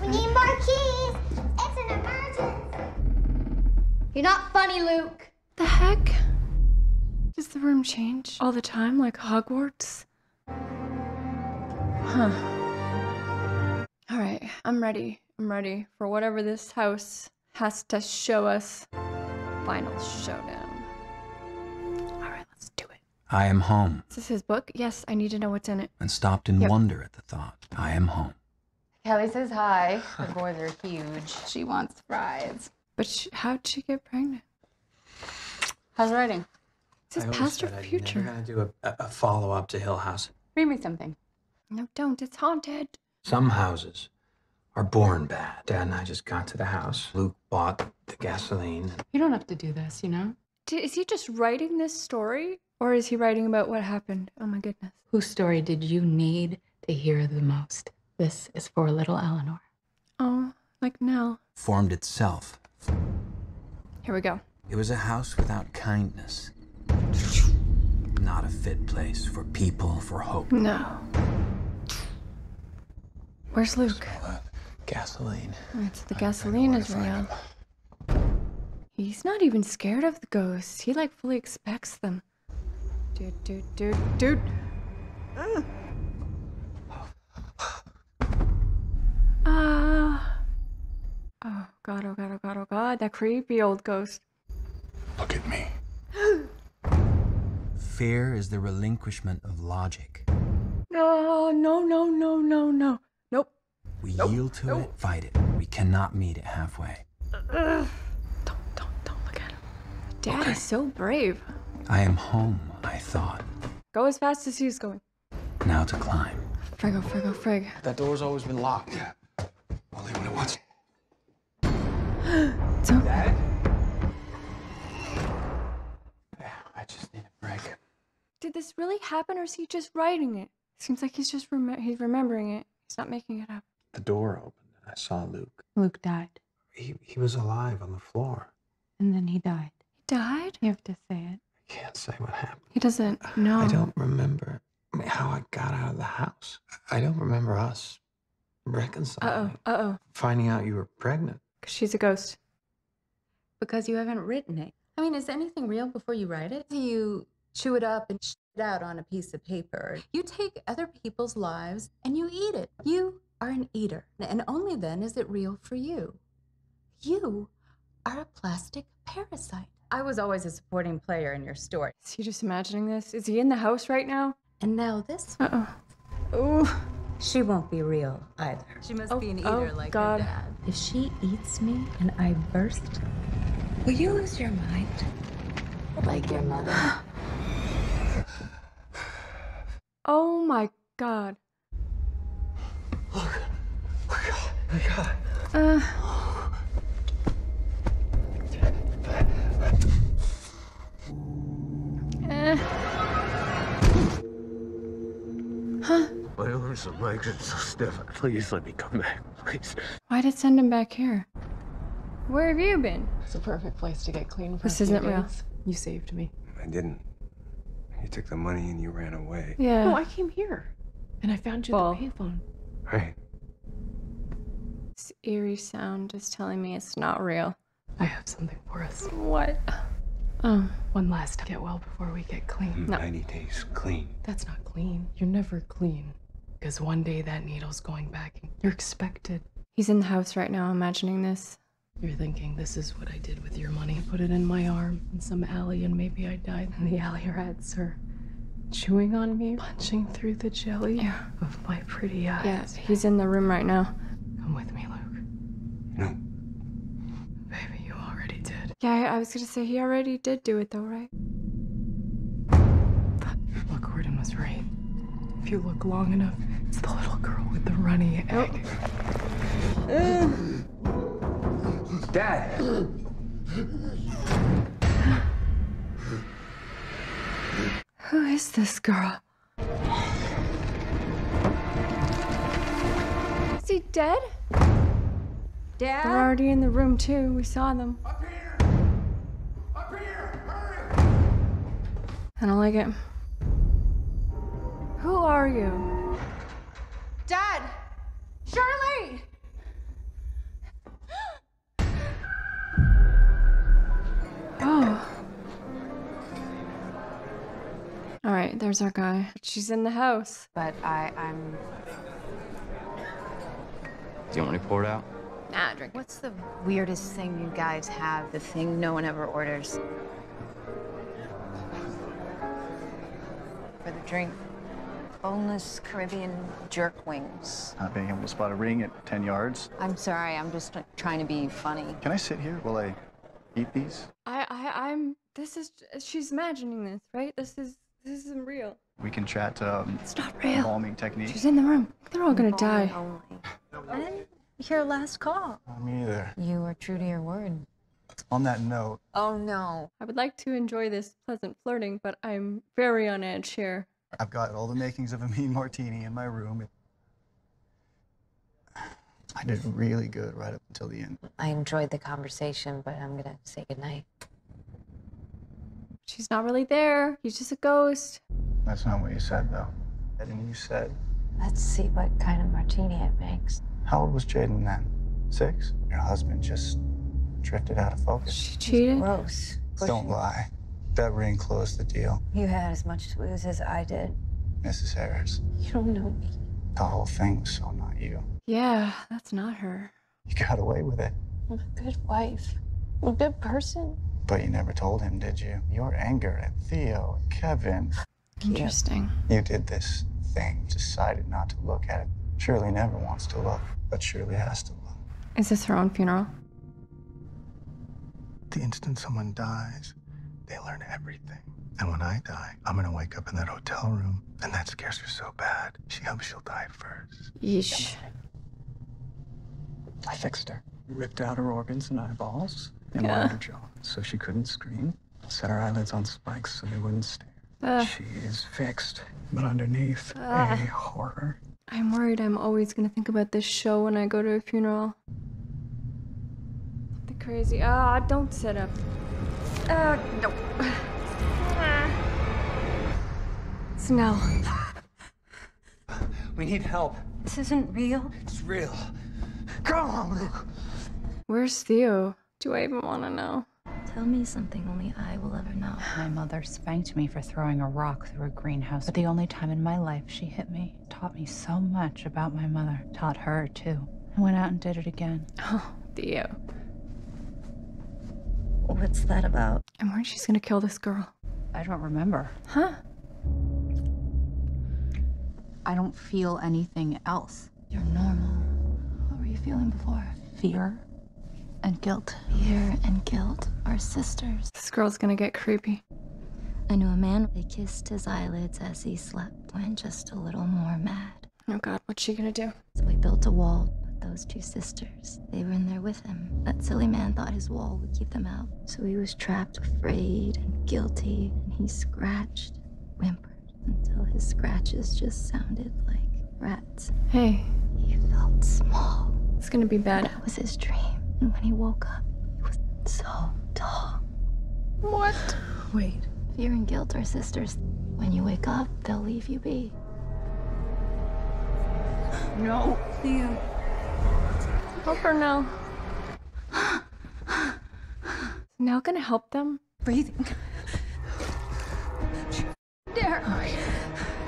We need more keys. It's an emergency. You're not funny, Luke. The heck? Does the room change all the time, like Hogwarts? Huh. All right, I'm ready. I'm ready for whatever this house has to show us. Final showdown. All right, let's do it. I am home. Is this his book? Yes, I need to know what's in it. And stopped in wonder at the thought. I am home. Kelly says hi. Her boys are huge. She wants fries. But how'd she get pregnant? How's writing? Is this past or future? I'm going to do a follow-up to Hill House. Read me something. No, don't. It's haunted. Some houses are born bad. Dad and I just got to the house. Luke bought the gasoline. You don't have to do this, you know? Is he just writing this story? Or is he writing about what happened? Oh, my goodness. Whose story did you need to hear the most? This is for little Eleanor. Oh, like Nell. Formed itself. Here we go. It was a house without kindness. Not a fit place for people, for hope. No. Where's Luke? Gasoline. It's the gasoline is real. He's not even scared of the ghosts. He like fully expects them. Dude. Oh God! Oh God! Oh God! Oh God! That creepy old ghost. Look at me. Fear is the relinquishment of logic. No. Nope. We yield to it, fight it. We cannot meet it halfway. Don't look at him. Dad is so brave. I am home, I thought. Go as fast as he's going. Now to climb. Frig. That door's always been locked. Yeah. Only when it wants. It's open. Dad? Yeah, I just need a break. Did this really happen, or is he just writing it? Seems like he's just remembering it. He's not making it up. The door opened, and I saw Luke. Luke died. He was alive on the floor. And then he died. He died? You have to say it. I can't say what happened. He doesn't know. I don't remember how I got out of the house. I don't remember us reconciling. Uh-oh. Finding out you were pregnant. Because she's a ghost. Because you haven't written it. I mean, is anything real before you write it? Do you chew it up and shit it out on a piece of paper? You take other people's lives and you eat it. You are an eater, and only then is it real for you. You are a plastic parasite. I was always a supporting player in your story. Is he just imagining this? Is he in the house right now? And now this. Oh. She won't be real either. She must be an eater like her dad. If she eats me and I burst, will you lose your mind? Like your mother. Oh my God. Look. Oh my God. Huh? My arms and legs are so stiff. Please let me come back, please. Why'd it send him back here? Where have you been? It's the perfect place to get clean for a few days. This isn't real. You saved me. I didn't. You took the money and you ran away. Yeah. No, I came here. And I found you the payphone. Right. This eerie sound is telling me it's not real. I have something for us. What? One last time. Get well before we get clean. No. 90 days clean. That's not clean. You're never clean. Because one day that needle's going back. You're expected. He's in the house right now imagining this. You're thinking, this is what I did with your money. Put it in my arm in some alley, and maybe I died. And the alley rats are chewing on me, punching through the jelly of my pretty eyes. Yeah, he's in the room right now. Come with me, Luke. No. Baby, you already did. Yeah, I was gonna say, he already did do it though, right? Look, Gordon was right. If you look long enough, it's the little girl with the runny egg. Dad! Who is this girl? Is he dead? Dad? They're already in the room too. We saw them. Up here! Up here! Hurry! I don't like it. Who are you? Dad! Shirley! All right, there's our guy. She's in the house. But I'm... Do you want me to pour it out? Nah, drink it. What's the weirdest thing you guys have? The thing no one ever orders? For the drink. Boneless Caribbean jerk wings. Not being able to spot a ring at 10 yards. I'm sorry, I'm just trying to be funny. Can I sit here while I eat these? This is, she's imagining this, right? This isn't real. We can chat, It's not real. Embalming techniques. She's in the room. They're all gonna die. Only. I didn't hear last call. Me either. You are true to your word. On that note. Oh no. I would like to enjoy this pleasant flirting, but I'm very on edge here. I've got all the makings of a mean martini in my room. I did really good right up until the end. I enjoyed the conversation, but I'm gonna say goodnight. She's not really there. He's just a ghost. That's not what you said, though. And you said... Let's see what kind of martini it makes. How old was Jaden then? 6? Your husband just drifted out of focus. She cheated? Gross. Don't lie. That ring closed the deal. You had as much to lose as I did. Mrs. Harris. You don't know me. The whole thing was so not you. Yeah, that's not her. You got away with it. I'm a good wife. I'm a good person. But you never told him, did you? Your anger at Theo, Kevin. Interesting. You did this thing, decided not to look at it. Shirley never wants to look, but Shirley has to look. Is this her own funeral? The instant someone dies, they learn everything. And when I die, I'm gonna wake up in that hotel room, and that scares her so bad. She hopes she'll die first. Yeesh. I fixed her. Ripped out her organs and eyeballs. And wired her jaw, so she couldn't scream. Set her eyelids on spikes so they wouldn't stare. She is fixed, but underneath a horror. I'm worried I'm always gonna think about this show when I go to a funeral. The crazy... don't sit up. No. It's no. We need help. This isn't real. It's real. Come on, Luke. Where's Theo? Do I even want to know? Tell me something only I will ever know. My mother spanked me for throwing a rock through a greenhouse, but the only time in my life she hit me. Taught me so much about my mother. Taught her, too. I went out and did it again. Oh, Theo. What's that about? I'm worried she's gonna kill this girl. I don't remember. Huh? I don't feel anything else. You're normal. What were you feeling before? Fear. And guilt. Fear and guilt are sisters. This girl's gonna get creepy. I knew a man. They kissed his eyelids as he slept. Went just a little more mad. Oh God, what's she gonna do? So we built a wall with those two sisters. They were in there with him. That silly man thought his wall would keep them out. So he was trapped, afraid and guilty. And he scratched, whimpered, until his scratches just sounded like rats. Hey. He felt small. It's gonna be bad. That was his dream. And when he woke up, he was so tall. What? Wait. Fear and guilt are sisters. When you wake up, they'll leave you be. No. Theo. Help her now. Now gonna help them? Breathing. There. Oh,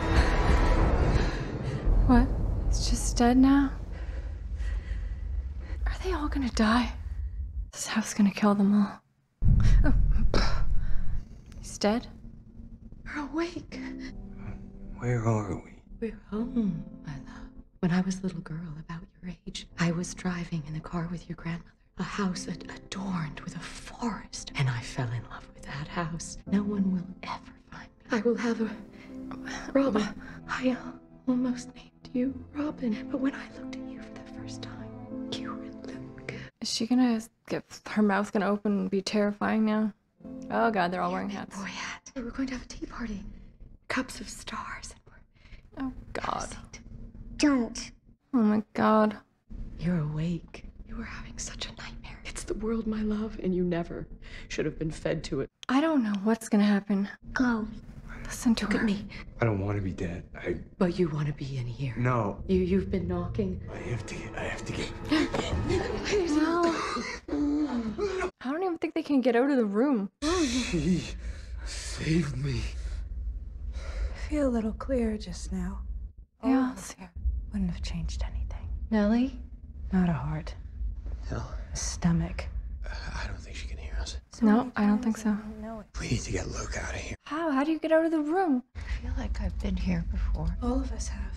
yeah. What? It's just dead now? Are they all gonna die? This house is gonna kill them all. Oh. He's dead? We're awake. Where are we? We're home, my love. When I was a little girl, about your age, I was driving in the car with your grandmother. A house adorned with a forest. And I fell in love with that house. No one will ever find me. I will have a... Robin. I almost named you Robin. But when I looked at you for the first time, is she gonna get her mouth gonna open and be terrifying now? Oh God, they're all wearing hats. Boy hat. We're going to have a tea party. Cups of stars. Oh God. Don't. Oh my God. You're awake. You were having such a nightmare. It's the world, my love, and you never should have been fed to it. I don't know what's gonna happen. Go. Listen to her. Look at me. I don't want to be dead. But you want to be in here. No. You've been knocking. I have to get... No. I don't even think they can get out of the room. She saved me. feel a little clearer just now. The answer wouldn't have changed anything. Nellie? Not a heart. No. A stomach. I don't think she can hear us. No, I don't think so. We need to get Luke out of here. How? How do you get out of the room? I feel like I've been here before. All of us have.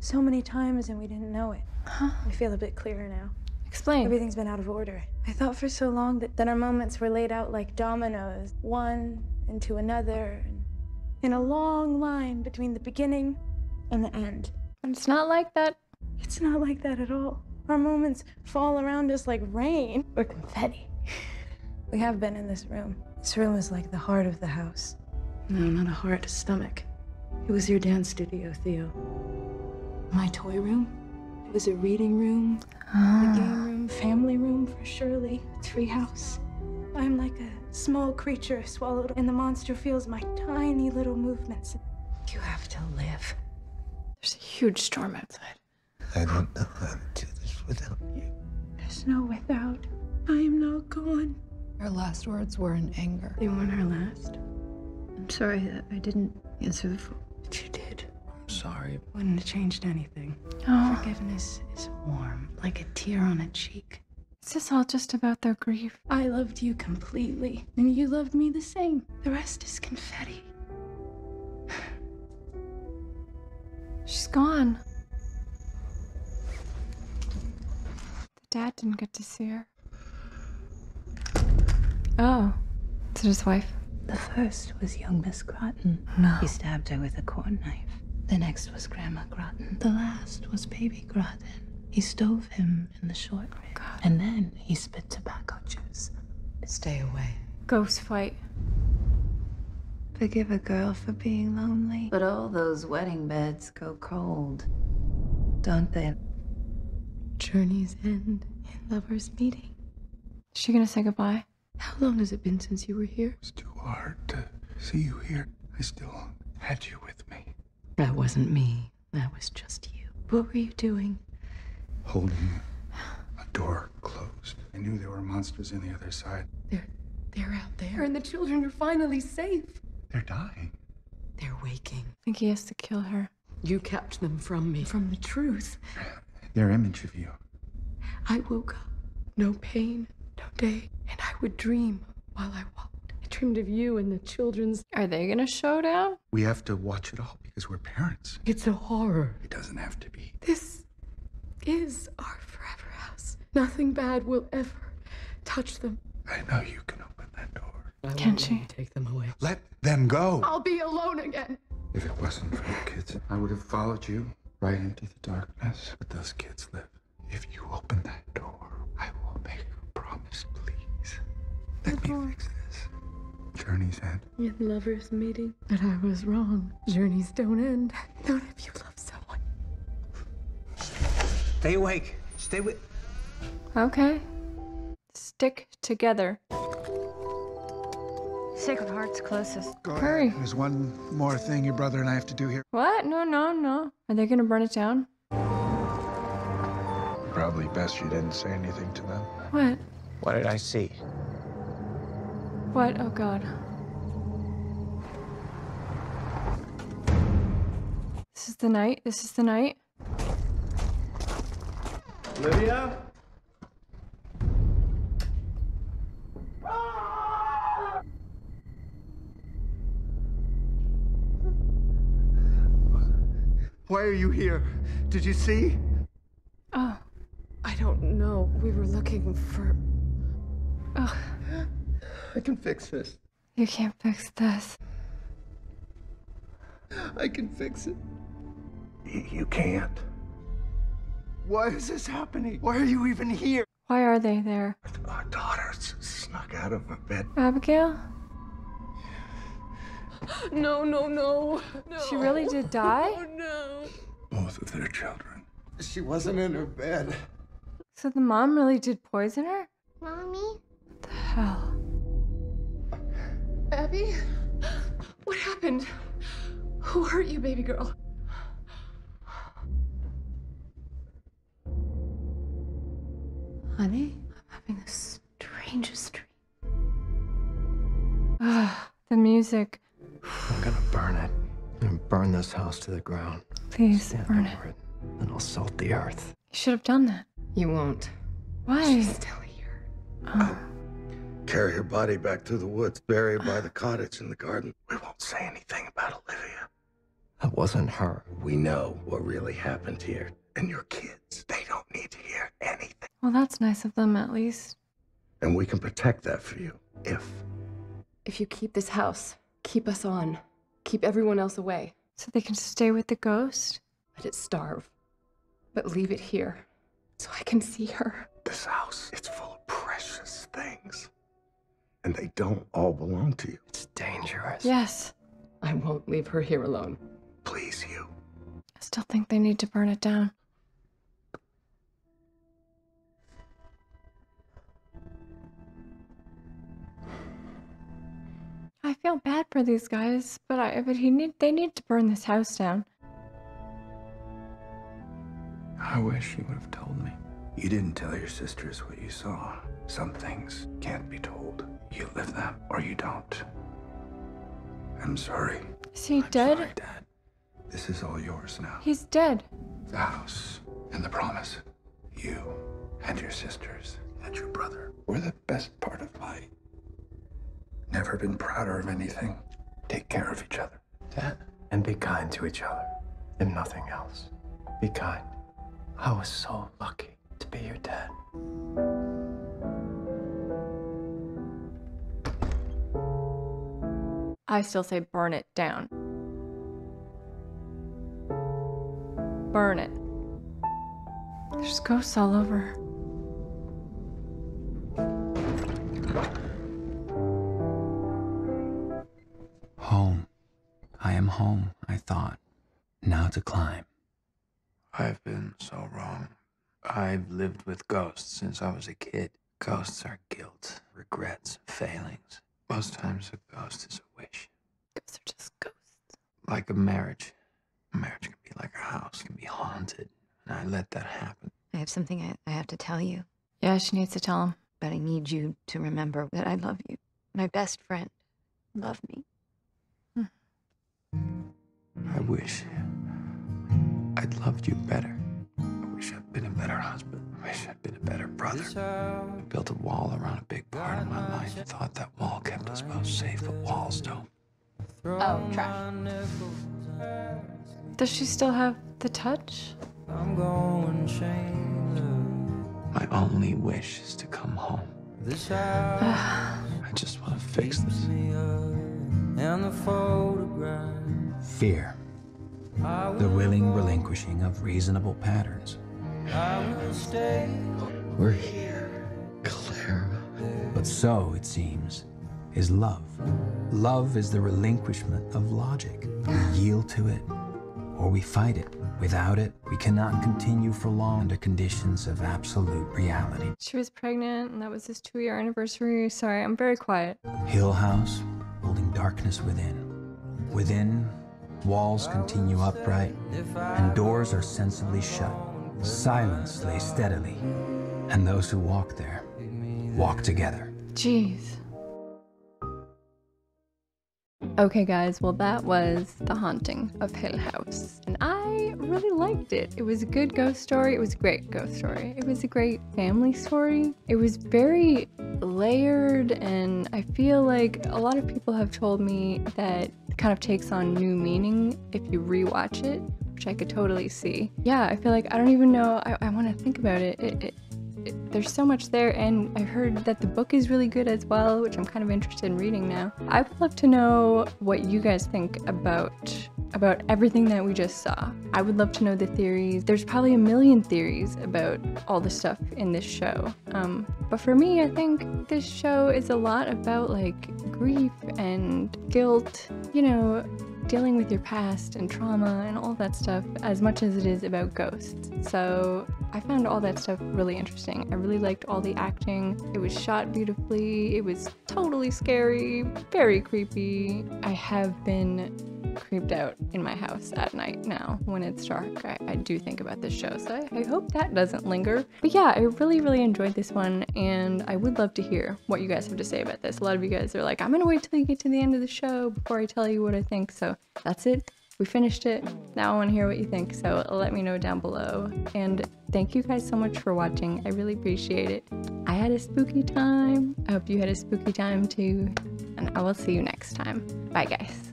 So many times and we didn't know it. Huh? I feel a bit clearer now. Explain. Everything's been out of order. I thought for so long that our moments were laid out like dominoes, one into another, and in a long line between the beginning and the end. And it's not like that. It's not like that at all. Our moments fall around us like rain or confetti. We have been in this room. This room is like the heart of the house. No, not a heart, a stomach. It was your dance studio, Theo. My toy room. It was a reading room, a game room, family room for Shirley, a tree house. I'm like a small creature swallowed, and the monster feels my tiny little movements. You have to live. There's a huge storm outside. I don't know how to do this without you. There's no without. I am not gone. Our last words were in anger. They weren't our last. I'm sorry that I didn't answer the phone. But you did. I'm sorry. Wouldn't have changed anything. Oh. Forgiveness is warm, like a tear on a cheek. Is this all just about their grief? I loved you completely, and you loved me the same. The rest is confetti. She's gone. The dad didn't get to see her. Oh, is it his wife? The first was young Miss Groton. No. He stabbed her with a corn knife. The next was Grandma Groton. The last was Baby Groton. He stove him in the short rib, and then he spit tobacco juice. Stay away. Ghost fight. Forgive a girl for being lonely, but all those wedding beds go cold, don't they? Journeys end in lovers meeting. Is she gonna say goodbye? How long has it been since you were here? It's too hard to see you here. I still had you with me. That wasn't me. That was just you. What were you doing? Holding a door closed. I knew there were monsters in the other side. They're out there. And the children are finally safe. They're dying. They're waking. I think he has to kill her. You kept them from me. From the truth. Their image of you. I woke up. No pain, no day. And I would dream while I walked. I dreamed of you and the children's. Are they gonna show down? We have to watch it all because we're parents. It's a horror. It doesn't have to be. This is our forever house. Nothing bad will ever touch them. I know you can open that door. Can she? Take them away. Let them go. I'll be alone again. If it wasn't for the kids, I would have followed you right into the darkness. But those kids live. If you open that door, I will make a promise, please. Let me fix this. Journeys end. With lovers meeting. But I was wrong. Journeys don't end. Not if you love someone. Stay awake. Stay with. Okay. Stick together. Sacred Heart's closest. Go hurry. Ahead. There's one more thing your brother and I have to do here. What? No, no, no. Are they gonna burn it down? Probably best you didn't say anything to them. What? What did I see? What? Oh God. This is the night. This is the night. Lydia? Why are you here? Did you see? Oh. I don't know. We were looking for... Oh. I can fix this. You can't fix this. I can fix it. You can't. Why is this happening? Why are you even here? Why are they there? Our daughter's snuck out of her bed. Abigail? No, no, no, no. She really did die? Oh, no. Both of their children. She wasn't in her bed. So the mom really did poison her? Mommy? What the hell? Abby? What happened? Who hurt you, baby girl? Honey, I'm having the strangest dream. Ugh, the music. I'm gonna burn it. I'm gonna burn this house to the ground. Please burn it. Then I'll salt the earth. You should have done that. You won't. Why? She's still here. Carry her body back through the woods, bury her by the cottage in the garden. We won't say anything about Olivia. That wasn't her. We know what really happened here. And your kids, they don't need to hear anything. Well, that's nice of them, at least. And we can protect that for you, if you keep this house, keep us on, keep everyone else away. So they can stay with the ghost? Let it starve, but leave it here, so I can see her. This house, it's full of precious things, and they don't all belong to you. It's dangerous. Yes. I won't leave her here alone. Please, Hugh. I still think they need to burn it down. I feel bad for these guys, but they need to burn this house down. I wish you would have told me. You didn't tell your sisters what you saw. Some things can't be told. You live them, or you don't. I'm sorry. Is he dead? Sorry, Dad. This is all yours now. He's dead. The house and the promise. You and your sisters and your brother were the best part of life. Never been prouder of anything. Take care of each other. That, and be kind to each other, if nothing else. Be kind. I was so lucky to be your dad. I still say burn it down. Burn it. There's ghosts all over. Home. I am home, I thought. Now to climb. I've been so wrong. I've lived with ghosts since I was a kid. Ghosts are guilt, regrets, failings. Most times a ghost is a wish. Ghosts are just ghosts. Like a marriage. A marriage can be like a house, can be haunted. And I let that happen. I have something I have to tell you. Yeah, she needs to tell him. But I need you to remember that I love you. My best friend loved me. I wish I'd loved you better. I wish I'd been a better husband. I wish I'd been a better brother. I built a wall around a big part of my life. I thought that wall kept us both safe, but walls don't. Oh, trash. Does she still have the touch? I'm going shameless. My only wish is to come home. I just want to fix this. And the photograph. Fear. The willing relinquishing of reasonable patterns. We're here, Clara. But so, it seems, is love. Love is the relinquishment of logic. We yield to it, or we fight it. Without it, we cannot continue for long under conditions of absolute reality. She was pregnant, and that was his 2-year anniversary. Sorry, I'm very quiet. Hill House, holding darkness within. Within, walls continue upright, and doors are sensibly shut. Silence lay steadily, and those who walk there walk together. Jeez. Okay, guys, well, that was The Haunting of Hill House, and I really liked it. It was a good ghost story. It was a great ghost story. It was a great family story. It was very layered, and I feel like a lot of people have told me that it kind of takes on new meaning if you rewatch it, which I could totally see. Yeah, I feel like I don't even know. I want to think about it. There's so much there, and I heard that the book is really good as well, which I'm kind of interested in reading now. I would love to know what you guys think about everything that we just saw. I would love to know the theories. There's probably a million theories about all the stuff in this show. But for me, I think this show is a lot about like grief and guilt, you know, dealing with your past and trauma and all that stuff, as much as it is about ghosts. So I found all that stuff really interesting. I really liked all the acting. It was shot beautifully. It was totally scary, very creepy. I have been creeped out in my house at night now when it's dark. I do think about this show, so I hope that doesn't linger. But yeah, I really enjoyed this one, and I would love to hear what you guys have to say about this. A lot of you guys are like, I'm gonna wait till you get to the end of the show before I tell you what I think. So that's it. We finished it. Now I want to hear what you think, so let me know down below. And thank you guys so much for watching. I really appreciate it. I had a spooky time. I hope you had a spooky time too. And I will see you next time. Bye guys.